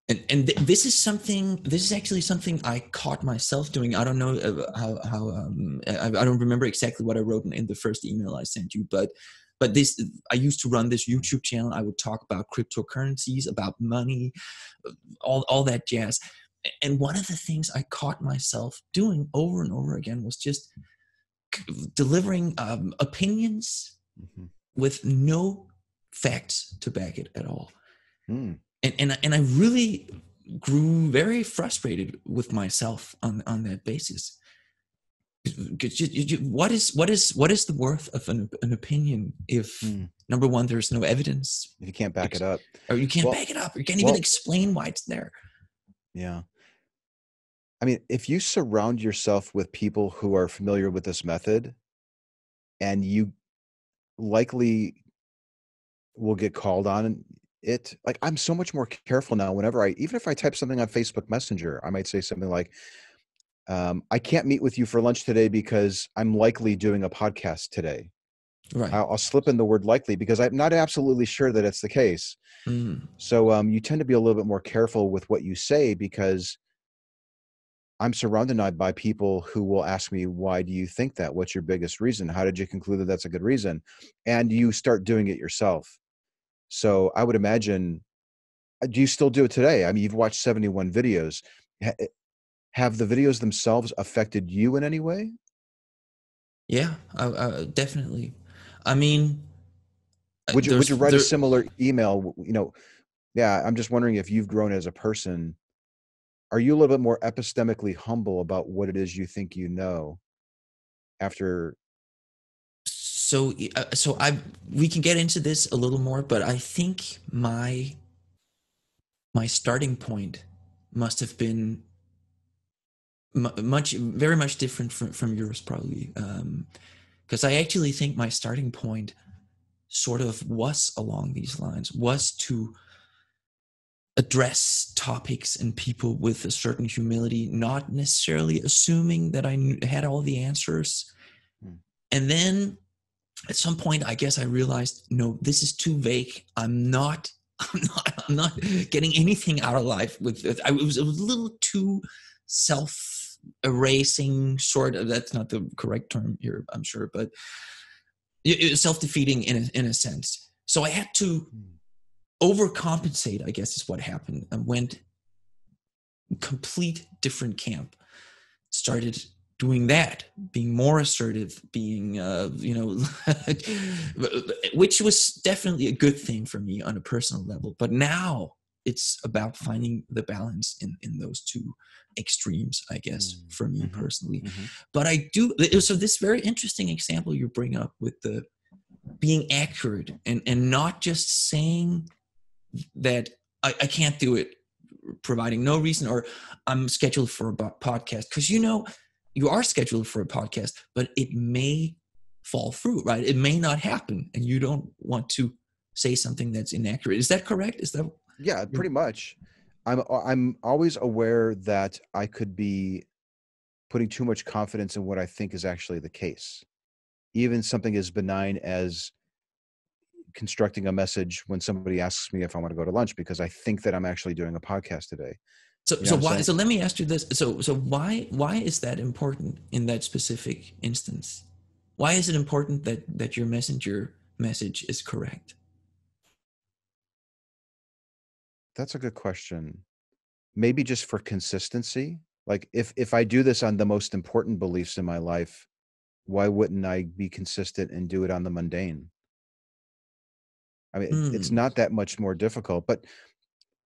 And and th this is something this is actually something I caught myself doing. I don't know how how um, I, I don't remember exactly what I wrote in, in the first email I sent you, but. But this, I used to run this YouTube channel. I would talk about cryptocurrencies, about money, all, all that jazz. And one of the things I caught myself doing over and over again was just delivering um, opinions mm-hmm. with no facts to back it at all. Mm. And, and, and I really grew very frustrated with myself on, on that basis. What is what is what is the worth of an, an opinion if mm. number one, there's no evidence, if you can't back it up, or you can't well, back it up, you can't even well, explain why it's there. Yeah, I mean, if you surround yourself with people who are familiar with this method, and you likely will get called on it. Like, I'm so much more careful now. Whenever I, even if I type something on Facebook Messenger, I might say something like, Um, I can't meet with you for lunch today because I'm likely doing a podcast today. Right. I'll, I'll slip in the word likely because I'm not absolutely sure that it's the case. Mm. So um, you tend to be a little bit more careful with what you say because I'm surrounded now by people who will ask me, why do you think that? What's your biggest reason? How did you conclude that that's a good reason? And you start doing it yourself. So I would imagine, do you still do it today? I mean, you've watched seventy-one videos. Have the videos themselves affected you in any way? Yeah, I, I, definitely. I mean, would you would you write there, a similar email? You know, yeah. I'm just wondering if you've grown as a person. Are you a little bit more epistemically humble about what it is you think you know? After. So, uh, so I we can get into this a little more, but I think my my starting point must have been much very much different from, from yours, probably, um because I actually think my starting point sort of was along these lines, was to address topics and people with a certain humility, not necessarily assuming that I knew, had all the answers. Mm. And then at some point, I guess I realized, no, this is too vague. I'm not I'm not, I'm not getting anything out of life with it. I was a little too self erasing, sort of. That's not the correct term here, I'm sure, but self-defeating in a, in a sense. So I had to overcompensate, I guess is what happened. I went complete different camp, started doing that, being more assertive, being, uh, you know, which was definitely a good thing for me on a personal level. But now it's about finding the balance in, in those two extremes, I guess, mm-hmm. for me personally. Mm-hmm. But I do, so this very interesting example you bring up with the being accurate and, and not just saying that I, I can't do it, providing no reason, or I'm scheduled for a podcast. Because, you know, you are scheduled for a podcast, but it may fall through, right? It may not happen. And you don't want to say something that's inaccurate. Is that correct? Is that Yeah, pretty much. I'm I'm always aware that I could be putting too much confidence in what I think is actually the case. even something as benign as constructing a message when somebody asks me if I want to go to lunch because I think that I'm actually doing a podcast today. So, you know so why? So let me ask you this. So, so why why is that important in that specific instance? Why is it important that that your messenger message is correct? That's a good question. Maybe just for consistency. Like if if I do this on the most important beliefs in my life, why wouldn't I be consistent and do it on the mundane? I mean, mm. it's not that much more difficult, but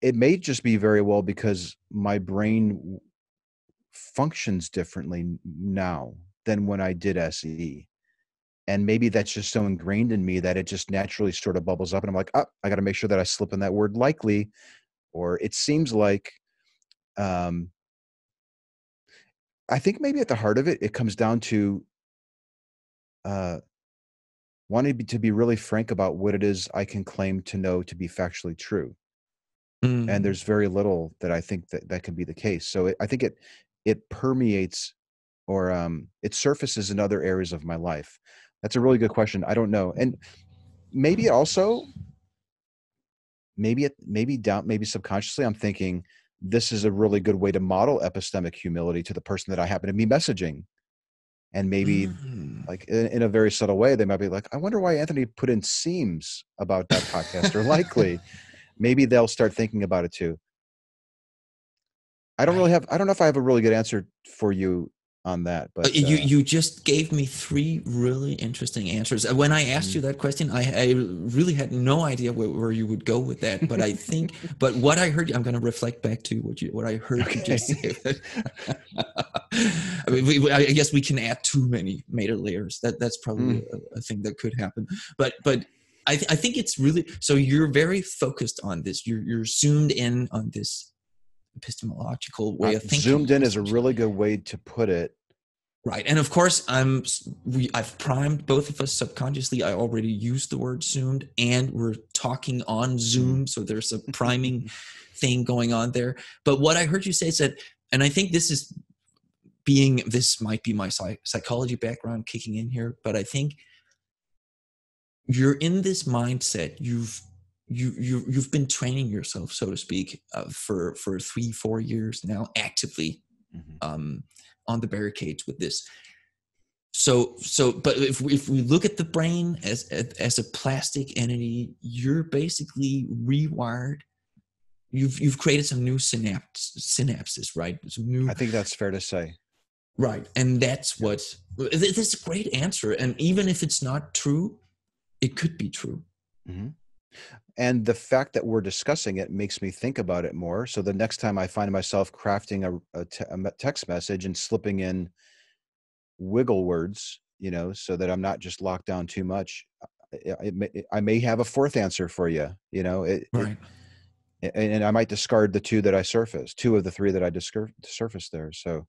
it may just be very well because my brain functions differently now than when I did S E. And maybe that's just so ingrained in me that it just naturally sort of bubbles up and I'm like, oh, I got to make sure that I slip in that word likely, or it seems like, um, I think maybe at the heart of it, it comes down to, uh, wanting to be really frank about what it is I can claim to know to be factually true. Mm. And there's very little that I think that, that can be the case. So it, I think it it permeates or um, it surfaces in other areas of my life. That's a really good question. I don't know. And maybe also, maybe it, maybe down, maybe subconsciously, I'm thinking this is a really good way to model epistemic humility to the person that I happen to be messaging. And maybe mm-hmm. like in, in a very subtle way, they might be like, I wonder why Anthony put in seams about that podcast or likely. Maybe they'll start thinking about it too. I don't really have, I don't know if I have a really good answer for you on that, but. Uh, you, you just gave me three really interesting answers. When I asked you that question, I, I really had no idea where, where you would go with that, but I think, but what I heard, I'm going to reflect back to what you, what I heard okay. you just say. I mean, we, I guess we can add too many meta layers. That that's probably mm. a, a thing that could happen, but, but, I, th- I think it's really, so you're very focused on this. You're, you're zoomed in on this epistemological way uh, of thinking. Zoomed in is a really good way to put it. Right. And of course, I'm, we, I've primed both of us subconsciously. I already used the word zoomed and we're talking on Zoom. So there's a priming thing going on there. But what I heard you say is that, and I think this is being, this might be my psych- psychology background kicking in here, but I think you're in this mindset. You've you you you've been training yourself, so to speak, uh, for for three four years now, actively mm-hmm. um, on the barricades with this. So so, but if we, if we look at the brain as, as as a plastic entity, you're basically rewired. You've you've created some new synapse, synapses, right? Some new. I think that's fair to say. Right, and that's what. That's a great answer, and even if it's not true. It could be true. Mm-hmm. And the fact that we're discussing it makes me think about it more. So the next time I find myself crafting a, a, te- a text message and slipping in wiggle words, you know, so that I'm not just locked down too much, it, it may, it, I may have a fourth answer for you, you know, it, right. it, and, and I might discard the two that I surfaced, two of the three that I discur- surfaced there. So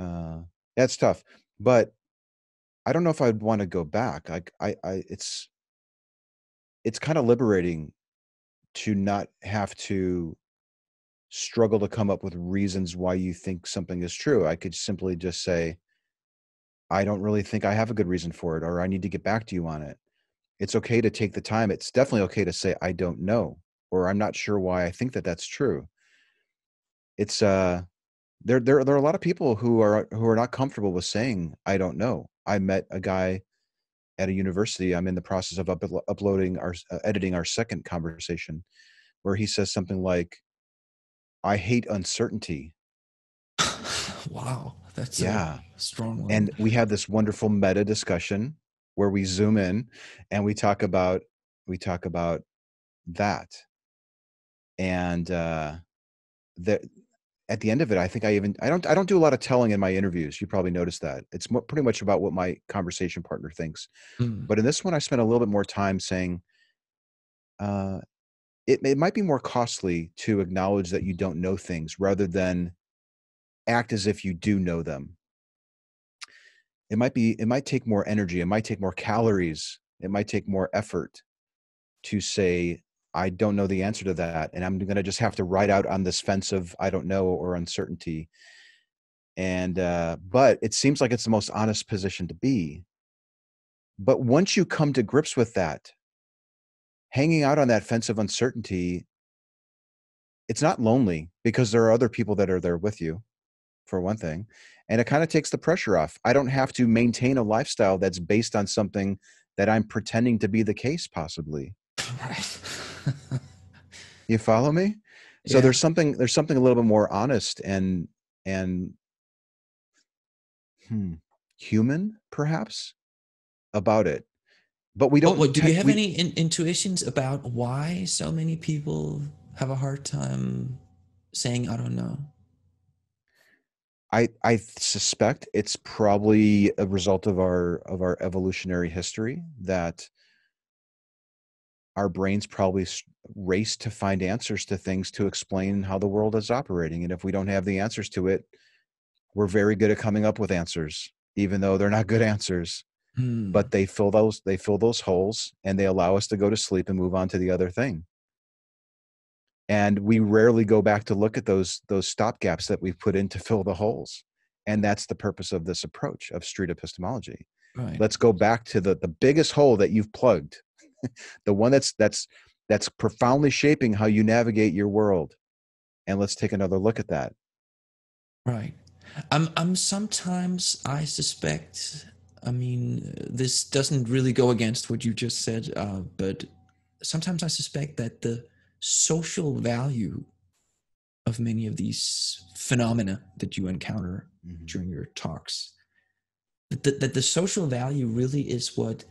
uh, that's tough. But I don't know if I'd want to go back. Like I, I, it's, it's kind of liberating to not have to struggle to come up with reasons why you think something is true. I could simply just say, I don't really think I have a good reason for it, or I need to get back to you on it. It's okay to take the time. It's definitely okay to say, I don't know, or I'm not sure why I think that that's true. It's uh, there, there, there are a lot of people who are, who are not comfortable with saying, I don't know. I met a guy at a university. I'm in the process of up- uploading our, uh, editing our second conversation where he says something like, I hate uncertainty. Wow. That's yeah. a strong one. And we have this wonderful meta discussion where we zoom in and we talk about, we talk about that. And uh, that, at the end of it, I think I even, I don't, I don't do a lot of telling in my interviews. You probably noticed that. It's more, pretty much about what my conversation partner thinks. Mm. But in this one, I spent a little bit more time saying, uh, it, it might be more costly to acknowledge that you don't know things rather than act as if you do know them. It might be, it might take more energy. It might take more calories. It might take more effort to say, I don't know the answer to that. And I'm going to just have to ride out on this fence of, I don't know, or uncertainty. And, uh, but it seems like it's the most honest position to be. But once you come to grips with that, hanging out on that fence of uncertainty, it's not lonely because there are other people that are there with you, for one thing. And it kind of takes the pressure off. I don't have to maintain a lifestyle that's based on something that I'm pretending to be the case, possibly. Right. You follow me? Yeah. So there's something, there's something a little bit more honest and, and hmm, human, perhaps, about it. But we don't. Well, do you have we, any in, intuitions about why so many people have a hard time saying, I don't know? I, I suspect it's probably a result of our, of our evolutionary history, that our brains probably race to find answers to things to explain how the world is operating. And if we don't have the answers to it, we're very good at coming up with answers, even though they're not good answers. Hmm. But they fill those, they fill those holes, and they allow us to go to sleep and move on to the other thing. And we rarely go back to look at those, those stop gaps that we've put in to fill the holes. And that's the purpose of this approach of street epistemology. Right. Let's go back to the, the biggest hole that you've plugged, the one that's, that's, that's profoundly shaping how you navigate your world. And let's take another look at that. Right. Um, um, sometimes I suspect, I mean, this doesn't really go against what you just said, uh, but sometimes I suspect that the social value of many of these phenomena that you encounter mm-hmm. during your talks, that the, that the social value really is what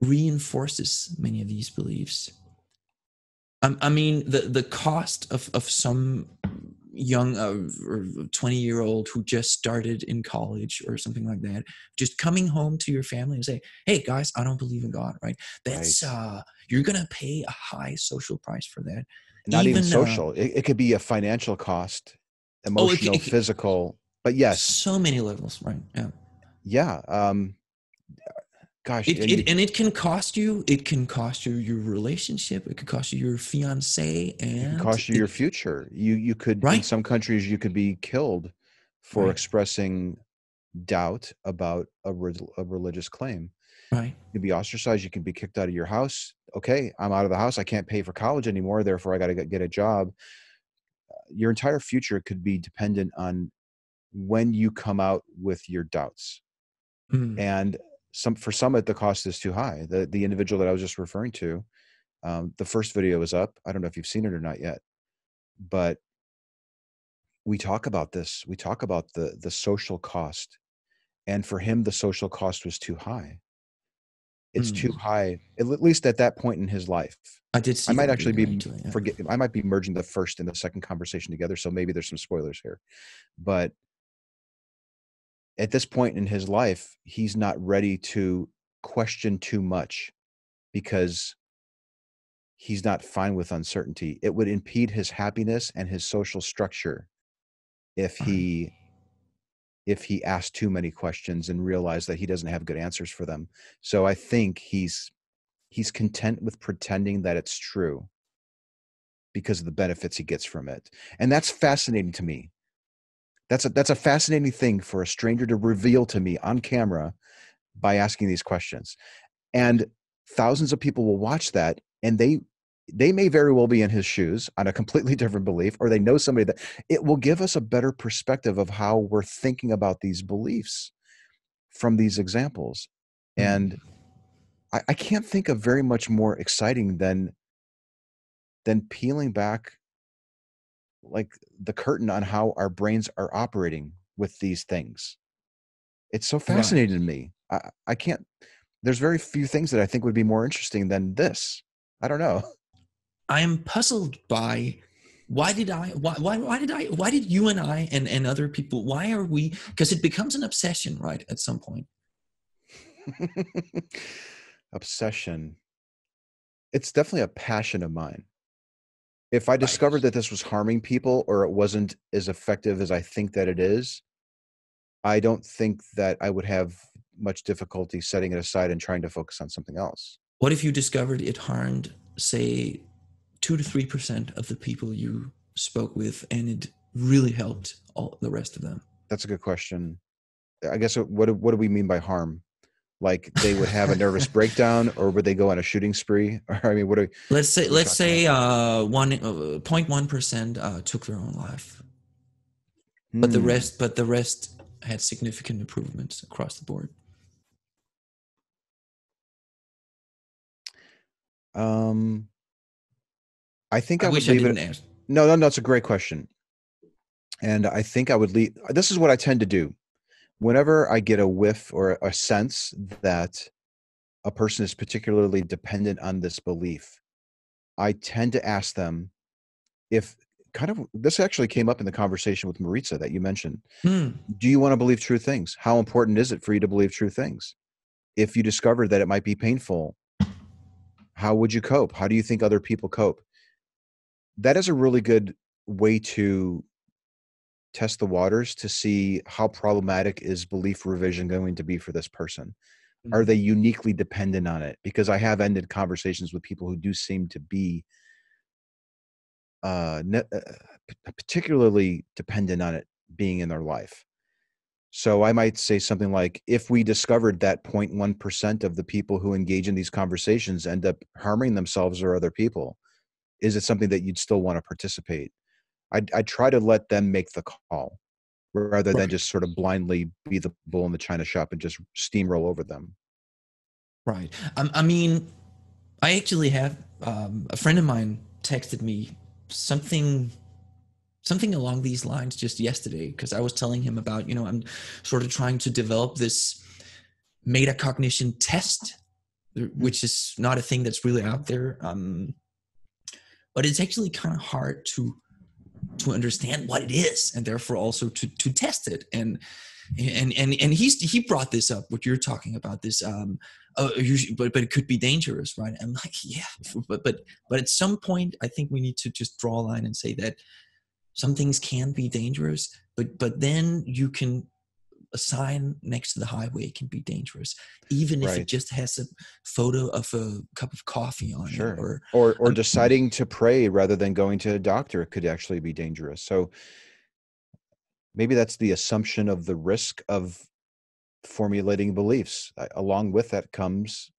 reinforces many of these beliefs. Um, I mean, the, the cost of, of some young twenty-year-old uh, who just started in college or something like that, just coming home to your family and say, hey, guys, I don't believe in God, right? That's, right. Uh, you're going to pay a high social price for that. Not even, even social. Uh, it, it could be a financial cost, emotional, oh, it, it, physical, but yes. So many levels, right? Yeah. Yeah. Um, gosh. It, and, it, and it can cost you, it can cost you your relationship. It could cost you your fiance, and it can cost you it, your future. You, you could, right? In some countries, you could be killed for right. expressing doubt about a, a religious claim. Right. You can be ostracized. You can be kicked out of your house. Okay, I'm out of the house. I can't pay for college anymore. Therefore, I got to get a job. Your entire future could be dependent on when you come out with your doubts. Mm. And some, for some, the cost is too high. The the individual that I was just referring to, um, the first video is up. I don't know if you've seen it or not yet, but we talk about this. We talk about the the social cost. And for him, the social cost was too high. It's mm. too high, at least at that point in his life. I did. See I might actually be it, yeah. forget. I might be merging the first and the second conversation together, so maybe there's some spoilers here. But at this point in his life, he's not ready to question too much because he's not fine with uncertainty. It would impede his happiness and his social structure if he. Uh-huh. if he asked too many questions and realized that he doesn't have good answers for them. So I think he's, he's content with pretending that it's true because of the benefits he gets from it. And that's fascinating to me. That's a, that's a fascinating thing for a stranger to reveal to me on camera by asking these questions. And thousands of people will watch that, and they, they may very well be in his shoes on a completely different belief, or they know somebody that it will give us a better perspective of how we're thinking about these beliefs from these examples. And I, I can't think of very much more exciting than, than peeling back like the curtain on how our brains are operating with these things. It's so fascinating to me. I, I can't, there's very few things that I think would be more interesting than this. I don't know. I am puzzled by why did I, why, why, why did I, why did you and I and, and other people, why are we, because it becomes an obsession, right? At some point. Obsession. It's definitely a passion of mine. If I discovered that this was harming people or it wasn't as effective as I think that it is, I don't think that I would have much difficulty setting it aside and trying to focus on something else. What if you discovered it harmed, say, two to three percent of the people you spoke with, and it really helped all the rest of them? That's a good question. I guess what what do we mean by harm? Like they would have a nervous breakdown, or would they go on a shooting spree? Or I mean, what are let's say let's say uh, one zero point one percent uh, took their own life, mm. but the rest but the rest had significant improvements across the board. Um, I think I, I wish would leave I didn't it. Ask. No, no, no. It's a great question, and I think I would leave. This is what I tend to do. Whenever I get a whiff or a sense that a person is particularly dependent on this belief, I tend to ask them if kind of, this actually came up in the conversation with Maritza that you mentioned. Hmm. Do you want to believe true things? How important is it for you to believe true things? If you discover that it might be painful, how would you cope? How do you think other people cope? That is a really good way to test the waters to see how problematic is belief revision going to be for this person. Are they uniquely dependent on it? Because I have ended conversations with people who do seem to be uh, ne- uh, particularly dependent on it being in their life. So I might say something like, if we discovered that zero point one percent of the people who engage in these conversations end up harming themselves or other people, is it something that you'd still want to participate? I, I try to let them make the call rather than just sort of blindly be the bull in the china shop and just steamroll over them. Right. Um, I mean, I actually have um, a friend of mine texted me something, something along these lines just yesterday, because I was telling him about, you know, I'm sort of trying to develop this metacognition test, which is not a thing that's really out there. Um, but it's actually kind of hard to to understand what it is, and therefore also to to test it. And and and and he's he brought this up, what you're talking about, this um uh, you, but but it could be dangerous, right? I'm like, yeah, but but but at some point I think we need to just draw a line and say that some things can be dangerous, but but then you can, a sign next to the highway can be dangerous, even if right. it just has a photo of a cup of coffee on sure. it. Or or, or um, deciding to pray rather than going to a doctor could actually be dangerous. So maybe that's the assumption of the risk of formulating beliefs. Along with that comes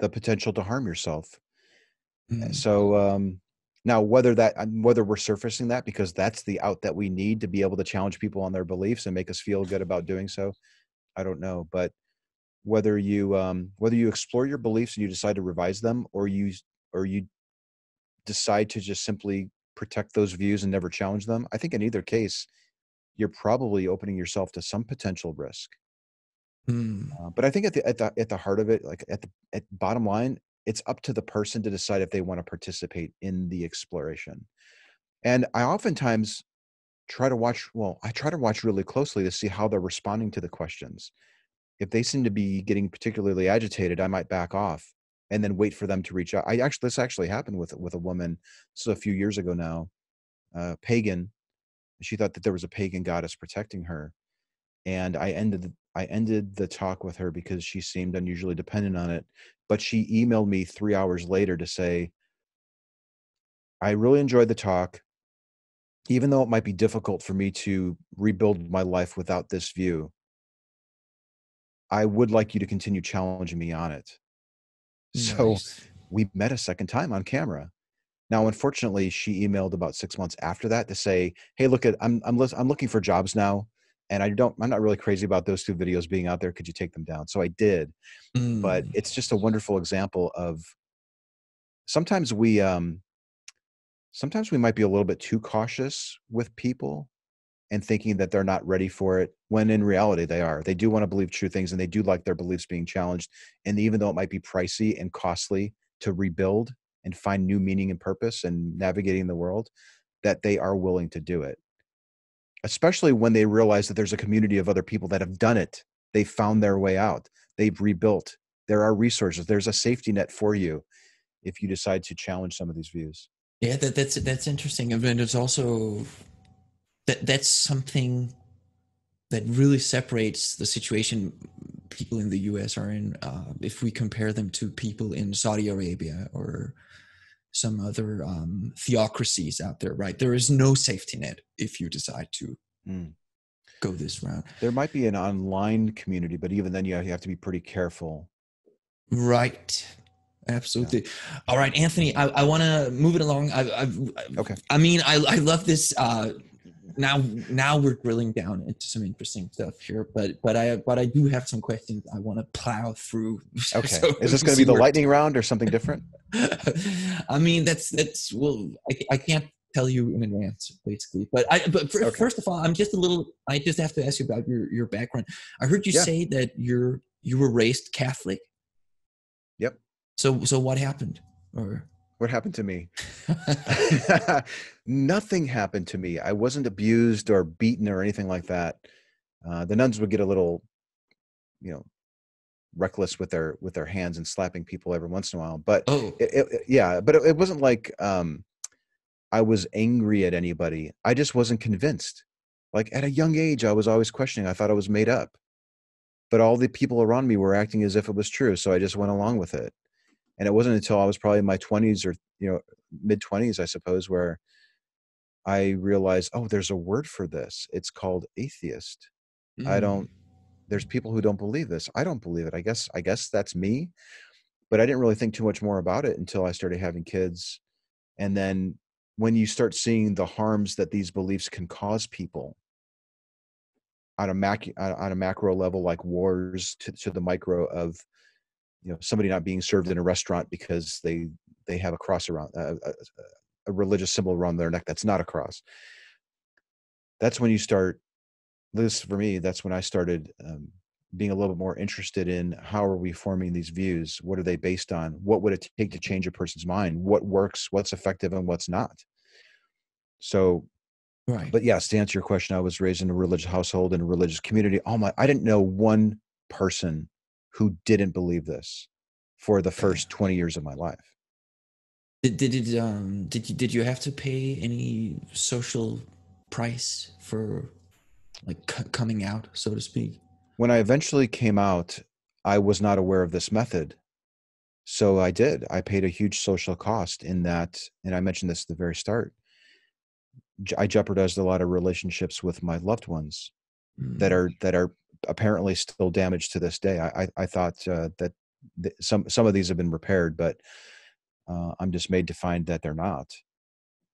the potential to harm yourself. Mm-hmm. So um, now whether that whether we're surfacing that because that's the out that we need to be able to challenge people on their beliefs and make us feel good about doing so, I don't know. But whether you um, whether you explore your beliefs and you decide to revise them, or you or you decide to just simply protect those views and never challenge them, I think in either case, you're probably opening yourself to some potential risk. Mm. Uh, but I think at the at the at the heart of it, like at the at bottom line, it's up to the person to decide if they want to participate in the exploration. And I oftentimes try to watch, well, I try to watch really closely to see how they're responding to the questions. If they seem to be getting particularly agitated, I might back off and then wait for them to reach out. I actually, this actually happened with, with a woman. This was a few years ago now, uh, pagan. She thought that there was a pagan goddess protecting her. And I ended, I ended the talk with her because she seemed unusually dependent on it. But she emailed me three hours later to say, I really enjoyed the talk, even though it might be difficult for me to rebuild my life without this view. I would like you to continue challenging me on it. Nice. So we met a second time on camera. Now, unfortunately, she emailed about six months after that to say, hey, look, at I'm, I'm, I'm looking for jobs now. And I don't, I'm not really crazy about those two videos being out there. Could you take them down? So I did, mm. but it's just a wonderful example of sometimes we, um, sometimes we might be a little bit too cautious with people and thinking that they're not ready for it, when in reality they are. They do want to believe true things, and they do like their beliefs being challenged. And even though it might be pricey and costly to rebuild and find new meaning and purpose and navigating the world, that they are willing to do it. Especially when they realize that there's a community of other people that have done it. They've found their way out. They've rebuilt. There are resources. There's a safety net for you if you decide to challenge some of these views. Yeah, that, that's that's interesting. And it's also that that's something that really separates the situation people in the U S are in, uh, if we compare them to people in Saudi Arabia or some other um, theocracies out there, right? There is no safety net if you decide to mm. go this route. There might be an online community, but even then you have, you have to be pretty careful. Right. Absolutely. Yeah. All right, Anthony, I, I want to move it along. I, I, I, okay. I mean, I, I love this. Uh, now, now we're drilling down into some interesting stuff here, but, but I, but I do have some questions I want to plow through. Okay. So is this going to be the lightning round or something different? I mean, that's, that's, well, I, I can't tell you in advance basically, but I, but for, okay. first of all, I'm just a little, I just have to ask you about your, your background. I heard you yeah. say that you're, you were raised Catholic. Yep. So, so what happened? Or what happened to me? Nothing happened to me. I wasn't abused or beaten or anything like that. Uh, the nuns would get a little, you know, reckless with their, with their hands and slapping people every once in a while, but oh. it, it, yeah, but it, it wasn't like, um, I was angry at anybody. I just wasn't convinced. Like at a young age, I was always questioning. I thought I was made up, but all the people around me were acting as if it was true. So I just went along with it. And it wasn't until I was probably in my twenties or, you know, mid twenties, I suppose, where I realized, oh, there's a word for this. It's called atheist. Mm. I don't, there's people who don't believe this. I don't believe it. I guess, I guess that's me, but I didn't really think too much more about it until I started having kids. And then when you start seeing the harms that these beliefs can cause people on a mac, on a macro level, like wars to, to the micro of, you know, somebody not being served in a restaurant because they they have a cross around uh, a, a religious symbol around their neck that's not a cross. That's when you start. This for me, that's when I started um, being a little bit more interested in how are we forming these views? What are they based on? What would it take to change a person's mind? What works? What's effective and what's not? So, right. But yes, to answer your question, I was raised in a religious household in a religious community. Oh my! I didn't know one person who didn't believe this for the first twenty years of my life. Did did it, um did you did you have to pay any social price for like c- coming out, so to speak? When I eventually came out, I was not aware of this method, so I did. I paid a huge social cost in that, and I mentioned this at the very start. I jeopardized a lot of relationships with my loved ones mm. that are that are. apparently still damaged to this day. I, I, I thought uh, that th- some some of these have been repaired, but uh, I'm dismayed to find that they're not.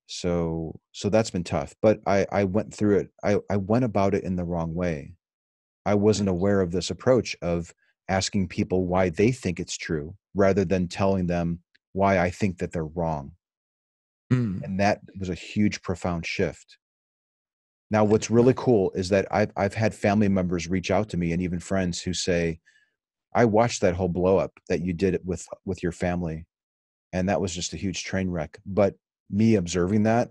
So so that's been tough. But I, I went through it. I, I went about it in the wrong way. I wasn't aware of this approach of asking people why they think it's true rather than telling them why I think that they're wrong. Mm. And that was a huge, profound shift. Now, what's really cool is that I've, I've had family members reach out to me and even friends who say, I watched that whole blow up that you did with, with your family. And that was just a huge train wreck. But me observing that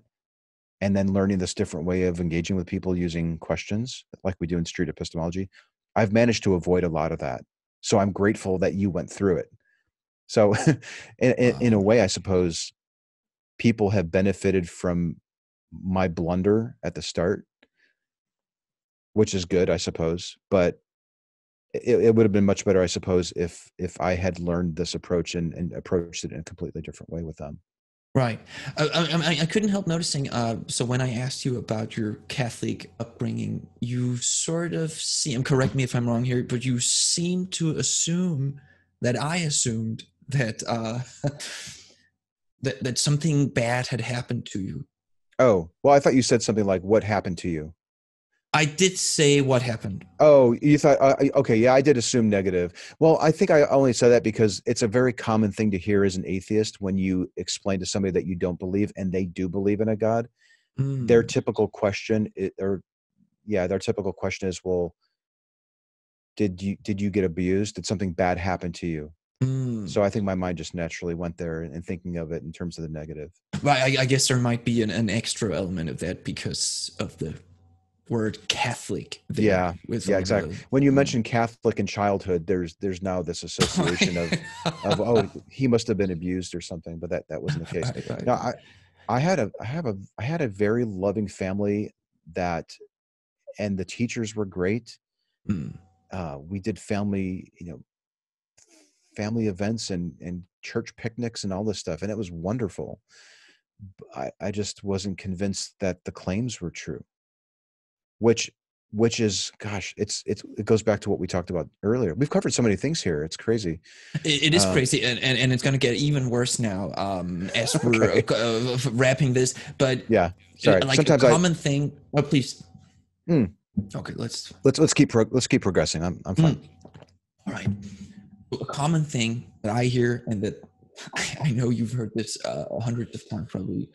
and then learning this different way of engaging with people using questions like we do in street epistemology, I've managed to avoid a lot of that. So I'm grateful that you went through it. So in, in, in a way, I suppose people have benefited from my blunder at the start, which is good, I suppose, but it, it would have been much better, I suppose, if if I had learned this approach and, and approached it in a completely different way with them. Right. I, I, I couldn't help noticing, uh, so when I asked you about your Catholic upbringing, you sort of seem, correct me if I'm wrong here, but you seem to assume that I assumed that uh, that that something bad had happened to you. Oh, well, I thought you said something like, what happened to you? I did say what happened. Oh, you thought, uh, okay, yeah, I did assume negative. Well, I think I only said that because it's a very common thing to hear as an atheist when you explain to somebody that you don't believe and they do believe in a God. Mm. Their typical question, is, or yeah, their typical question is, well, did you did you get abused? Did something bad happen to you? Mm. So I think my mind just naturally went there and thinking of it in terms of the negative. Right, I, I guess there might be an, an extra element of that because of the word Catholic. There yeah, yeah, exactly. The, when you mention Catholic in childhood, there's there's now this association of, of oh, he must have been abused or something, but that, that wasn't the case. Right, right. Now, I I had a I have a I had a very loving family that, and the teachers were great. Mm. Uh, we did family, you know. family events and, and church picnics and all this stuff. And it was wonderful. I, I just wasn't convinced that the claims were true, which which is, gosh, it's, it's, it goes back to what we talked about earlier. We've covered so many things here. It's crazy. It, it is um, crazy. And, and, and it's going to get even worse now um, as we're okay. uh, wrapping this, but yeah, sorry. Like Sometimes a common I, thing. Oh, please. Mm. Okay. Let's, let's, let's keep, pro- let's keep progressing. I'm, I'm fine. Mm. All right. A common thing that I hear, and that I know you've heard this uh, hundreds of times probably,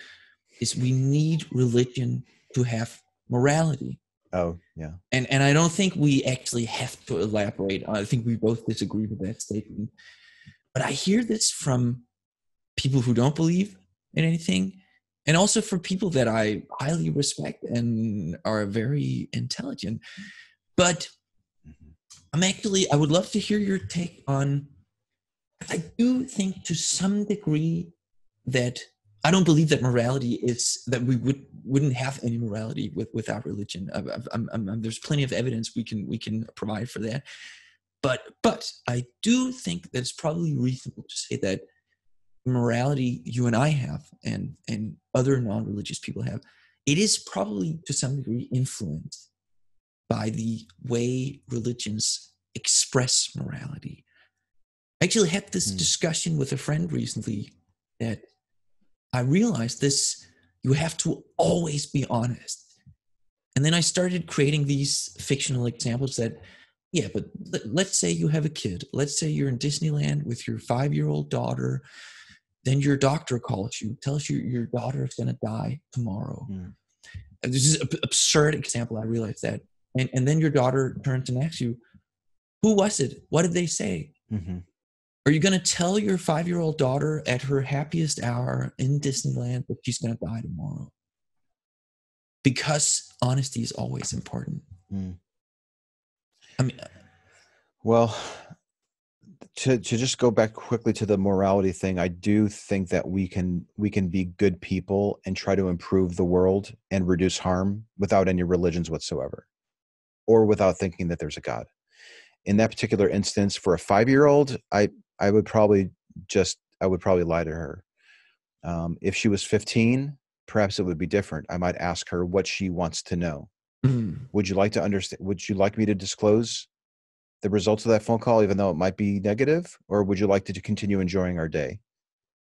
is we need religion to have morality. Oh, yeah. And and I don't think we actually have to elaborate. I think we both disagree with that statement. But I hear this from people who don't believe in anything, and also from people that I highly respect and are very intelligent. But I'm actually, I would love to hear your take on, I do think to some degree that I don't believe that morality is that we would wouldn't have any morality with, without religion. I've, I've, I'm, I'm, there's plenty of evidence we can we can provide for that, but but I do think that it's probably reasonable to say that morality you and I have and and other non-religious people have, it is probably to some degree influenced by the way religions express morality. I actually had this mm. discussion with a friend recently that. I realized this, you have to always be honest. And then I started creating these fictional examples that, yeah, but let's say you have a kid. Let's say you're in Disneyland with your five-year-old daughter. Then your doctor calls you, tells you your daughter is going to die tomorrow. Mm. This is an absurd example. I realized that. And, and then your daughter turns and asks you, who was it? What did they say? Mm-hmm. Are you going to tell your five-year-old daughter at her happiest hour in Disneyland that she's going to die tomorrow? Because honesty is always important. Mm. I mean, well, to to just go back quickly to the morality thing, I do think that we can we can be good people and try to improve the world and reduce harm without any religions whatsoever, or without thinking that there's a God. In that particular instance, for a five-year-old, I. I would probably just, I would probably lie to her. Um, if she was fifteen, perhaps it would be different. I might ask her what she wants to know. Mm-hmm. Would you like to understand, would you like me to disclose the results of that phone call, even though it might be negative, or would you like to continue enjoying our day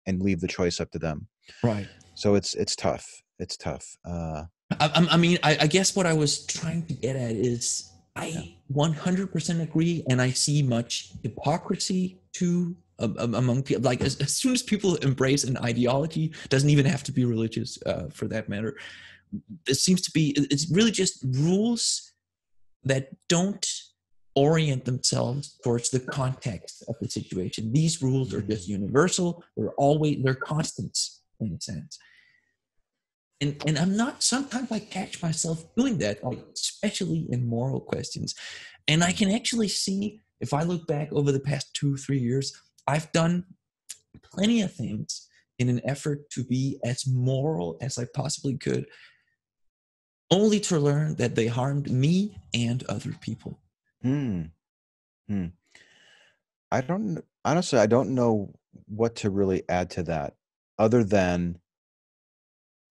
and leave the choice up to them? Right. So it's, it's tough. It's tough. Uh, I, I mean, I, I guess what I was trying to get at is I one hundred percent agree, and I see much hypocrisy too um, among people. Like as, as soon as people embrace an ideology, doesn't even have to be religious uh, for that matter. It seems to be, it's really just rules that don't orient themselves towards the context of the situation. These rules are just universal. They're always, they're constants in a sense. And and I'm not, sometimes I catch myself doing that, like especially in moral questions. And I can actually see, if I look back over the past two, three years, I've done plenty of things in an effort to be as moral as I possibly could, only to learn that they harmed me and other people. Hmm. Hmm. I don't, honestly, I don't know what to really add to that other than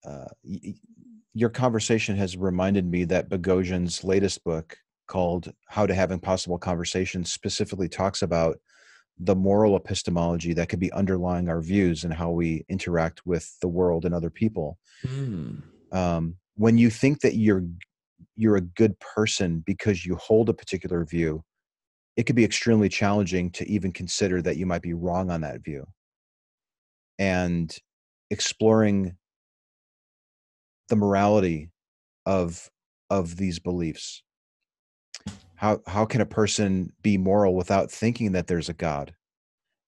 Uh, y- your conversation has reminded me that Boghossian's latest book called How to Have Impossible Conversations specifically talks about the moral epistemology that could be underlying our views and how we interact with the world and other people. Mm. Um, when you think that you're you're a good person because you hold a particular view, it could be extremely challenging to even consider that you might be wrong on that view. And exploring the morality of of these beliefs. How how can a person be moral without thinking that there's a God?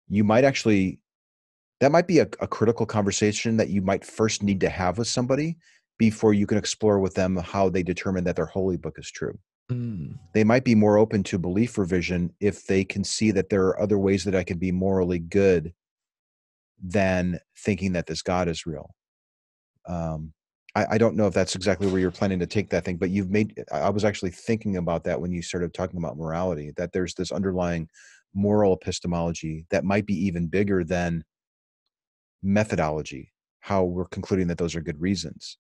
You might actually, that might be a, a critical conversation that you might first need to have with somebody before you can explore with them how they determine that their holy book is true. Mm. They might be more open to belief revision if they can see that there are other ways that I can be morally good than thinking that this God is real. Um, I don't know if that's exactly where you're planning to take that thing, but you've made, I was actually thinking about that when you started talking about morality, that there's this underlying moral epistemology that might be even bigger than methodology, how we're concluding that those are good reasons.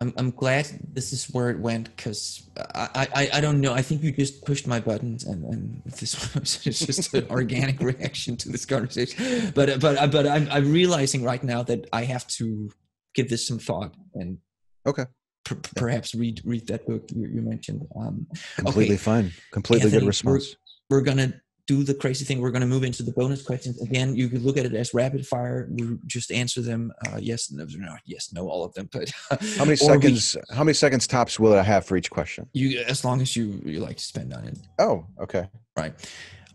I'm, I'm glad this is where it went, because I, I, I don't know. I think you just pushed my buttons, and, and this was just an organic reaction to this conversation. But but but I'm, I'm realizing right now that I have to give this some thought and okay, per, perhaps read read that book that you mentioned. Um, Completely okay. fine. Completely Anthony, good response. We're, we're gonna do the crazy thing. We're going to move into the bonus questions. Again, you could look at it as rapid fire. We just answer them. Uh, yes, no, no, yes, no, all of them. But how many seconds, we, how many seconds tops will I have for each question? You, as long as you, you like to spend on it. Oh, okay. Right.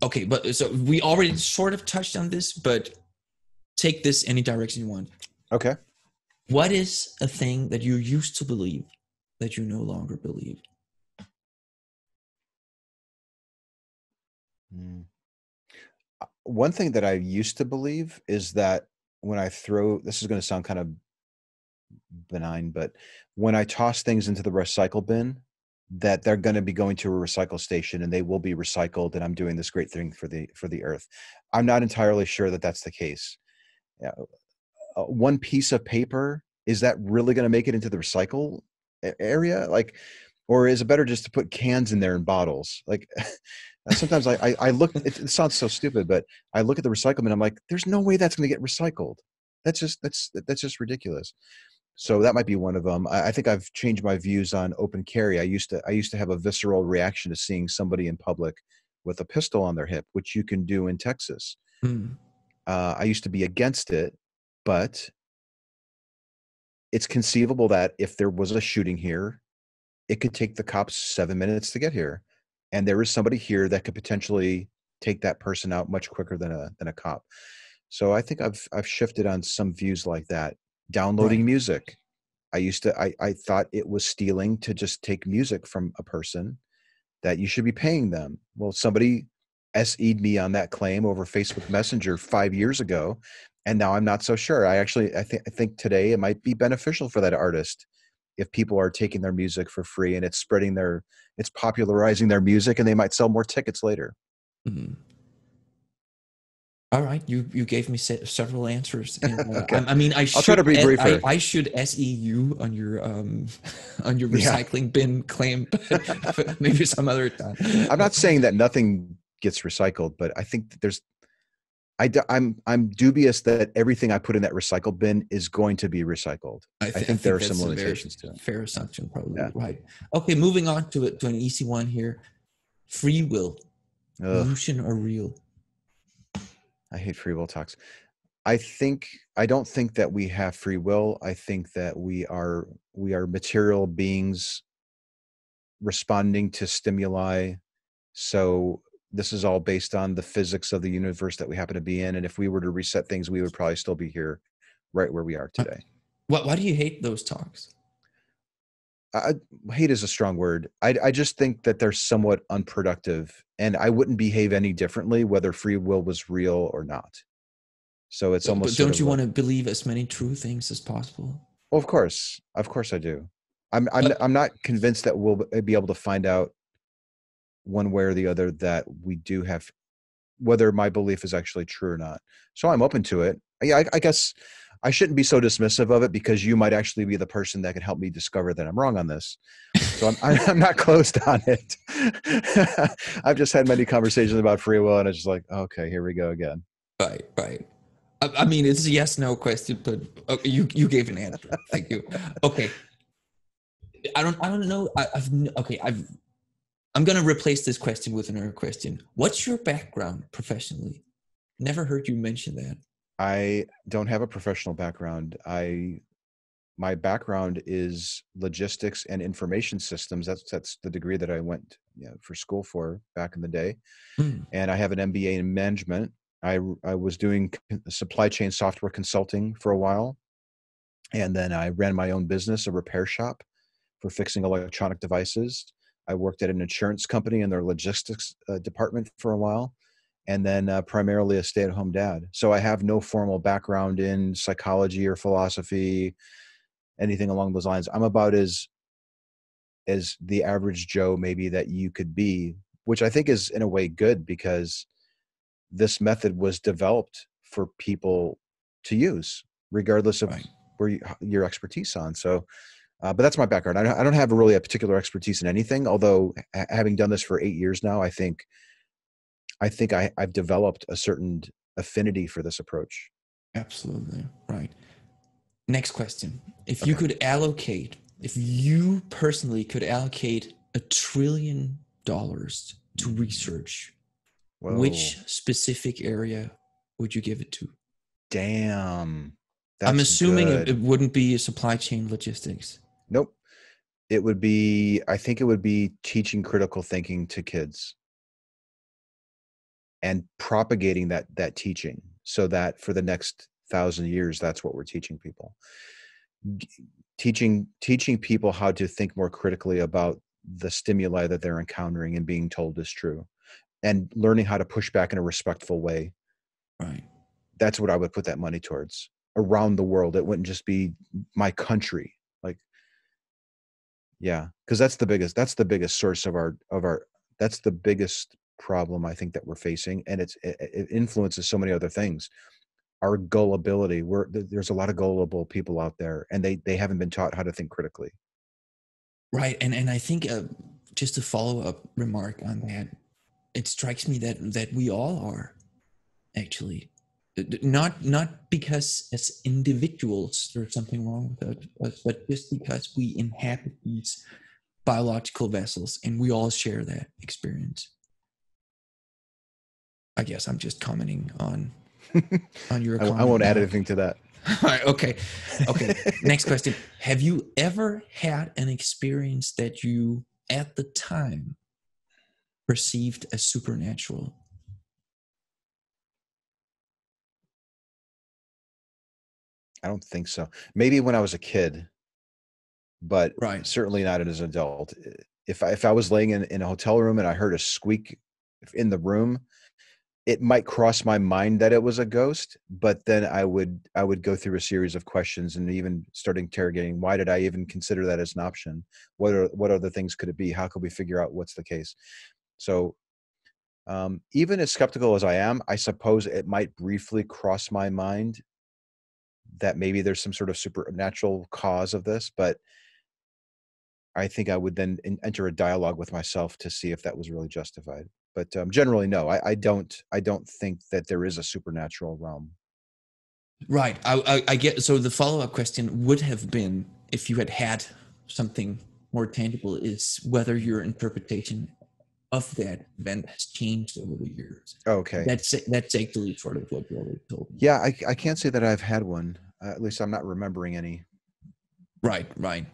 Okay. But so we already sort of touched on this, but take this any direction you want. Okay. What is a thing that you used to believe that you no longer believe? Mm. One thing that I used to believe is that when I throw, this is going to sound kind of benign, but when I toss things into the recycle bin, that they're going to be going to a recycle station and they will be recycled, and I'm doing this great thing for the for the earth. I'm not entirely sure that that's the case. Yeah. Uh, one piece of paper, is that really going to make it into the recycle area? Like, or is it better just to put cans in there and bottles? Like, sometimes I, I, I look, it, it sounds so stupid, but I look at the recycling and I'm like, there's no way that's going to get recycled. That's just, that's, that's just ridiculous. So that might be one of them. I, I think I've changed my views on open carry. I used to, I used to have a visceral reaction to seeing somebody in public with a pistol on their hip, which you can do in Texas. Mm. Uh, I used to be against it, but it's conceivable that if there was a shooting here, it could take the cops seven minutes to get here, and there is somebody here that could potentially take that person out much quicker than a than a cop. So I think I've I've shifted on some views like that. Downloading right. music, I used to I I thought it was stealing to just take music from a person, that you should be paying them. Well, somebody S E'd me on that claim over Facebook Messenger five years ago, and now I'm not so sure. I actually I think I think today it might be beneficial for that artist if people are taking their music for free and it's spreading their, it's popularizing their music, and they might sell more tickets later. Mm-hmm. All right. You, you gave me se- several answers. And, uh, okay. I, I mean, I should, try to be briefer. I, I should S E U on your, um, on your recycling yeah. bin claim, but, but maybe some other time. I'm not saying that nothing gets recycled, but I think that there's, I, I'm, I'm dubious that everything I put in that recycle bin is going to be recycled. I, th- I, think, I think there are some limitations to it. Fair assumption, probably. Yeah. Right. Okay, moving on to it, to an easy one here. Free will, Ugh. illusion or real? I hate free will talks. I think, I don't think that we have free will. I think that we are, we are material beings responding to stimuli. So this is all based on the physics of the universe that we happen to be in. And if we were to reset things, we would probably still be here right where we are today. Why, why do you hate those talks? I, hate is a strong word. I, I just think that they're somewhat unproductive, and I wouldn't behave any differently whether free will was real or not. So it's almost, but don't you like, want to believe as many true things as possible? Well, of course, of course I do. I'm, I'm, but, I'm not convinced that we'll be able to find out one way or the other that we do have, whether my belief is actually true or not. So I'm open to it. Yeah, I, I guess I shouldn't be so dismissive of it, because you might actually be the person that can help me discover that I'm wrong on this. So I'm, I'm not closed on it. I've just had many conversations about free will, and it's just like, okay, here we go again. Right, right. I, I mean, it's a yes, no question, but okay, you, you gave an answer. Thank you. Okay. I don't, I don't know. I, I've, okay. I've, I'm going to replace this question with another question. What's your background professionally? Never heard you mention that. I don't have a professional background. I, my background is logistics and information systems. That's, that's the degree that I went you know, for school for back in the day. Mm. And I have an M B A in management. I, I was doing supply chain software consulting for a while. And then I ran my own business, a repair shop for fixing electronic devices. I worked at an insurance company in their logistics uh, department for a while, and then uh, primarily a stay-at-home dad. So I have no formal background in psychology or philosophy, anything along those lines. I'm about as as the average Joe maybe that you could be, which I think is in a way good, because this method was developed for people to use regardless of right. where you, your expertise on. So Uh, but that's my background. I don't, I don't have really a particular expertise in anything, although ha having done this for eight years now, I think I think I, I've developed a certain affinity for this approach. Absolutely. Right. Next question. If okay. you could allocate, if you personally could allocate a trillion dollars to research, Whoa. which specific area would you give it to? Damn. That's I'm assuming it, it wouldn't be supply chain logistics. Nope. It would be, I think it would be teaching critical thinking to kids and propagating that, that teaching so that for the next thousand years, that's what we're teaching people. Teaching, teaching people how to think more critically about the stimuli that they're encountering and being told is true, and learning how to push back in a respectful way. Right. That's what I would put that money towards around the world. It wouldn't just be my country. Like, yeah, because that's the biggest, that's the biggest source of our, of our, that's the biggest problem I think that we're facing. And it's, it, it influences so many other things. Our gullibility, we're, there's a lot of gullible people out there, and they, they haven't been taught how to think critically. Right. And, and I think uh, just a follow-up remark on that, it strikes me that, that we all are actually. Not not because as individuals there's something wrong with us, but just because we inhabit these biological vessels and we all share that experience. I guess I'm just commenting on on your. I, I won't add anything to that. All right, okay, okay. Next question: have you ever had an experience that you, at the time, perceived as supernatural? I don't think so. Maybe when I was a kid, but right. certainly not as an adult. If I, if I was laying in, in a hotel room and I heard a squeak in the room, it might cross my mind that it was a ghost, but then I would, I would go through a series of questions and even start interrogating. Why did I even consider that as an option? What are, what other things could it be? How could we figure out what's the case? So um, even as skeptical as I am, I suppose it might briefly cross my mind that maybe there's some sort of supernatural cause of this, but I think I would then enter a dialogue with myself to see if that was really justified. But um, generally, no, I, I don't. I don't think that there is a supernatural realm. Right. I, I, I get. So the follow-up question would have been, if you had had something more tangible, is whether your interpretation of that event has changed over the years. Okay. That's, that's actually sort of what you already told me. Yeah, I, I can't say that I've had one. Uh, at least I'm not remembering any. Right, right.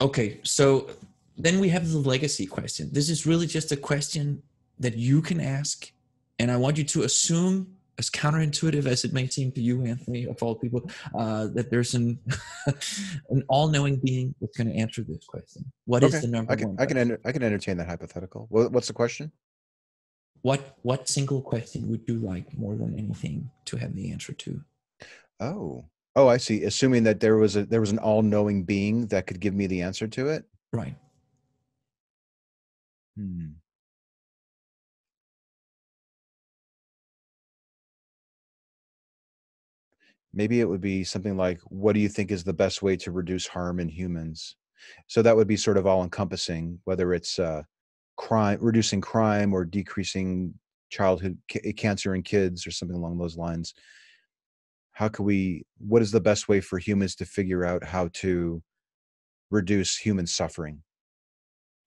Okay, so then we have the legacy question. This is really just a question that you can ask, and I want you to assume, as counterintuitive as it may seem to you, Anthony, of all people, uh, that there's an, an all-knowing being that's going to answer this question. What okay. is the number I can, one? I can, enter, I can entertain that hypothetical. What's the question? What, what single question would you like more than anything to have the answer to? Oh, oh, I see. Assuming that there was a, there was an all-knowing being that could give me the answer to it. Right. Hmm. Maybe it would be something like, what do you think is the best way to reduce harm in humans? So that would be sort of all encompassing, whether it's uh, crime, reducing crime, or decreasing childhood ca cancer in kids, or something along those lines. How could we, what is the best way for humans to figure out how to reduce human suffering?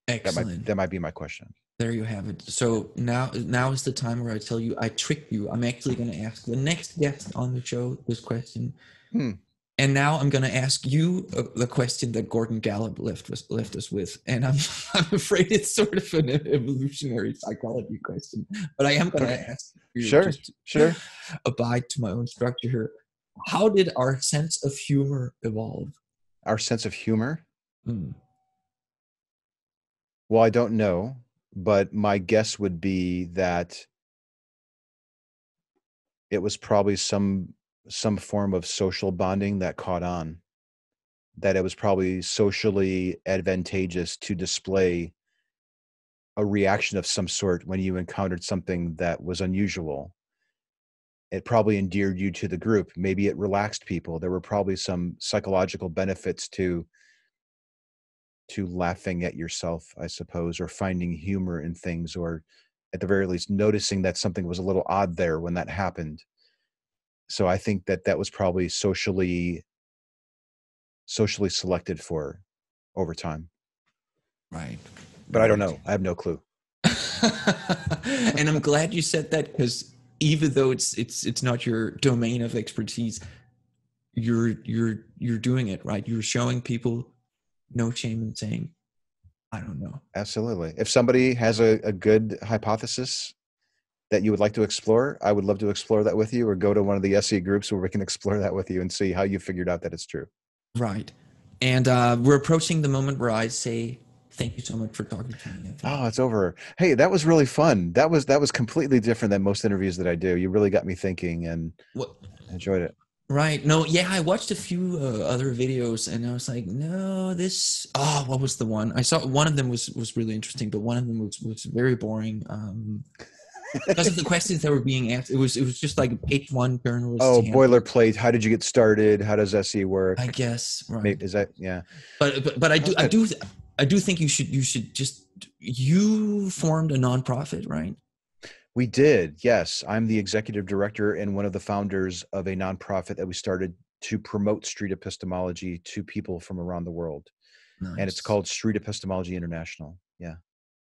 Excellent. That might, that might be my question. There you have it. So now, now is the time where I tell you, I tricked you. I'm actually going to ask the next guest on the show this question. Hmm. And now I'm going to ask you the question that Gordon Gallup left us, left us with. And I'm, I'm afraid it's sort of an evolutionary psychology question, but I am going to ask you sure, just to sure. abide to my own structure here. How did our sense of humor evolve? Our sense of humor? Hmm. Well, I don't know. But my guess would be that it was probably some some form of social bonding that caught on, that it was probably socially advantageous to display a reaction of some sort when you encountered something that was unusual. It probably endeared you to the group. Maybe it relaxed people. There were probably some psychological benefits to to laughing at yourself, I suppose, or finding humor in things, or at the very least noticing that something was a little odd there when that happened. So I think that that was probably socially socially selected for over time. Right. But right. I don't know. I have no clue. And I'm glad you said that, because even though it's it's it's not your domain of expertise, you're you're you're doing it, right? You're showing people no shame in saying, I don't know. Absolutely. If somebody has a, a good hypothesis that you would like to explore, I would love to explore that with you, or go to one of the S E groups where we can explore that with you and see how you figured out that it's true. Right. And uh, we're approaching the moment where I say, thank you so much for talking to me. Oh, it's over. Hey, that was really fun. That was that was completely different than most interviews that I do. You really got me thinking, and well, enjoyed it. Right. No, yeah, I watched a few uh, other videos, and I was like, no, this, oh, what was the one? I saw one of them was, was really interesting, but one of them was, was very boring. Um, because of the questions that were being asked, it was it was just like page one journalist. Oh, boilerplate. How did you get started? How does S E work? I guess. Right. Maybe, is that, yeah. But, but, but I do, I do, I do think you should, you should just, you formed a nonprofit, right? We did. Yes. I'm the executive director and one of the founders of a nonprofit that we started to promote street epistemology to people from around the world. Nice. And it's called Street Epistemology International. Yeah.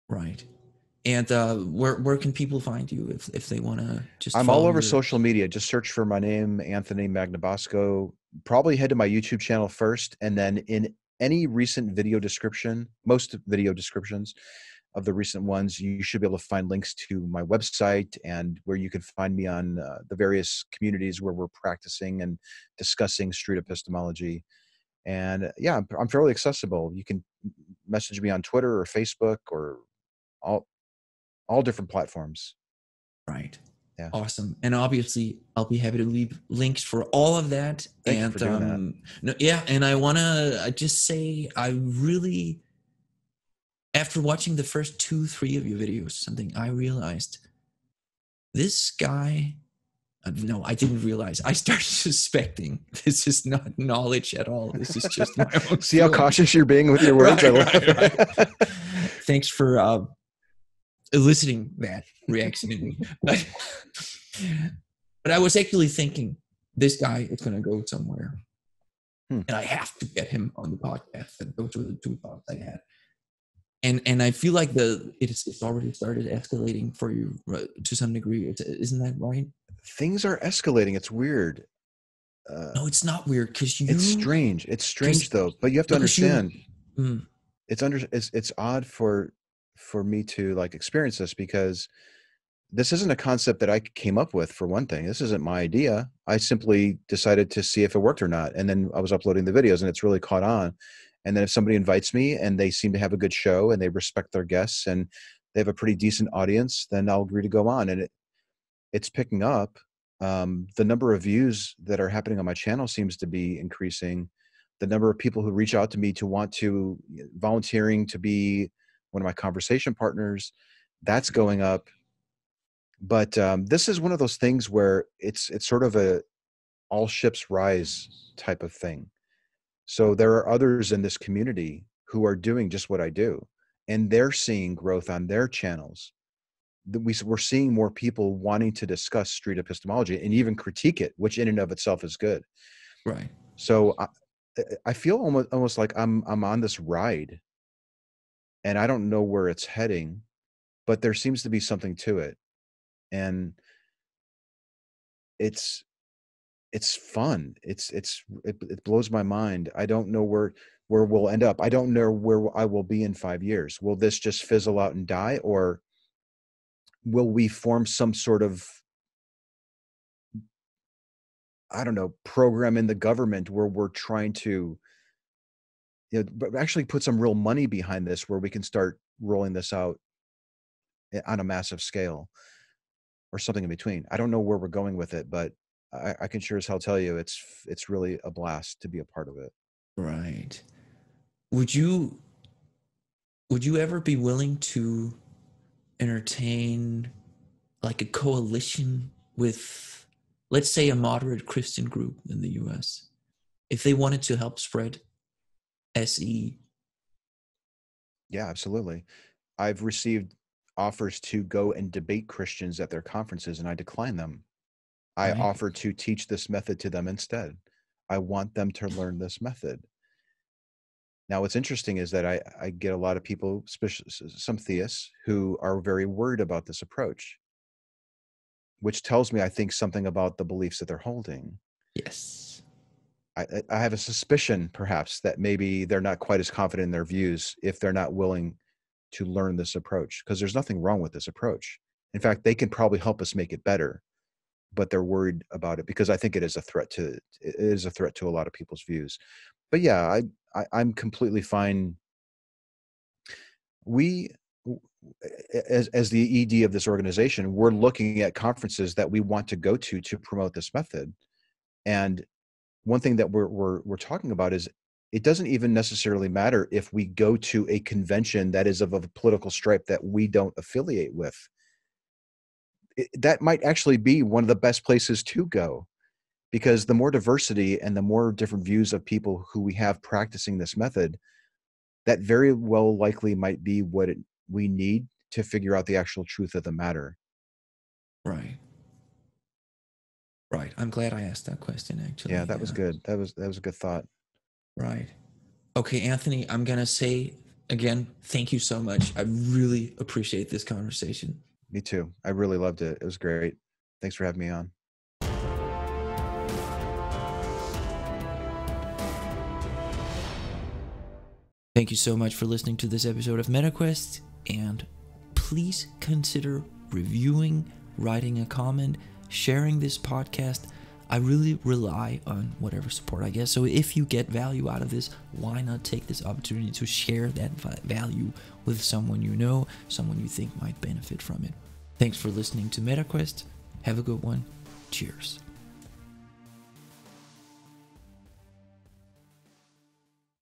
Right. And uh, where where can people find you if, if they want to just I'm all over your... social media. Just search for my name, Anthony Magnabosco. Probably head to my YouTube channel first, and then in any recent video description, most video descriptions of the recent ones, you should be able to find links to my website and where you can find me on uh, the various communities where we're practicing and discussing street epistemology. And yeah, I'm, I'm fairly accessible. You can message me on Twitter or Facebook or all... all different platforms. Right. Yeah. Awesome. And obviously I'll be happy to leave links for all of that. Thank and you for doing um that. No, yeah, and I want to just say I really, after watching the first two, three of your videos, something I realized, this guy, no, I didn't realize. I started suspecting. This is not knowledge at all. This is just my own. See how cautious you're being with your words. Right, I right, right. Thanks for uh eliciting that reaction in me. But, but I was actually thinking, this guy is going to go somewhere. Hmm. And I have to get him on the podcast. And those were the two thoughts I had. And and I feel like the it's, it's already started escalating for you to some degree. It's, isn't that right? Things are escalating. It's weird. Uh, no, it's not weird. Because you. It's strange. It's strange, though. But you have to understand. You, mm. It's under. It's, it's odd for... for me to like experience this, because this isn't a concept that I came up with. For one thing, this isn't my idea. I simply decided to see if it worked or not. And then I was uploading the videos and it's really caught on. And then if somebody invites me and they seem to have a good show and they respect their guests and they have a pretty decent audience, then I'll agree to go on. And it, it's picking up. Um, the number of views that are happening on my channel seems to be increasing. The number of people who reach out to me to want to volunteering to be one of my conversation partners, that's going up. But um, this is one of those things where it's it's sort of a all ships rise type of thing. So there are others in this community who are doing just what I do, and they're seeing growth on their channels. We're seeing more people wanting to discuss street epistemology and even critique it, which in and of itself is good. Right. So I, I feel almost almost like I'm I'm on this ride. And I don't know where it's heading, but there seems to be something to it. And it's, it's fun. It's, it's, it, it blows my mind. I don't know where, where we'll end up. I don't know where I will be in five years. Will this just fizzle out and die? Or will we form some sort of, I don't know, program in the government where we're trying to, you know, but actually put some real money behind this where we can start rolling this out on a massive scale or something in between. I don't know where we're going with it, but I, I can sure as hell tell you it's it's really a blast to be a part of it. Right. Would you would you ever be willing to entertain like a coalition with, let's say, a moderate Christian group in the U S if they wanted to help spread S E Yeah, absolutely. I've received offers to go and debate Christians at their conferences, and I decline them. I right. offer to teach this method to them instead. I want them to learn this method. Now, what's interesting is that I, I get a lot of people, some theists, who are very worried about this approach, which tells me, I think, something about the beliefs that they're holding. Yes. I, I have a suspicion, perhaps, that maybe they're not quite as confident in their views if they're not willing to learn this approach, because there's nothing wrong with this approach. In fact, they can probably help us make it better, but they're worried about it because I think it is a threat to, it is a threat to a lot of people's views. But yeah, I, I, I'm completely fine. We, as, as the E D of this organization, we're looking at conferences that we want to go to to promote this method. And one thing that we're, we're, we're talking about is it doesn't even necessarily matter if we go to a convention that is of a political stripe that we don't affiliate with. It, that might actually be one of the best places to go, because the more diversity and the more different views of people who we have practicing this method, that very well likely might be what it, we need to figure out the actual truth of the matter. Right. Right. I'm glad I asked that question, actually. Yeah, that was good. That was, that was a good thought. Right. Okay, Anthony, I'm going to say again, thank you so much. I really appreciate this conversation. Me too. I really loved it. It was great. Thanks for having me on. Thank you so much for listening to this episode of MetaQuest, and please consider reviewing, writing a comment, sharing this podcast. I really rely on whatever support I get. So if you get value out of this, why not take this opportunity to share that value with someone you know, someone you think might benefit from it. Thanks for listening to MetaQuest. Have a good one. Cheers.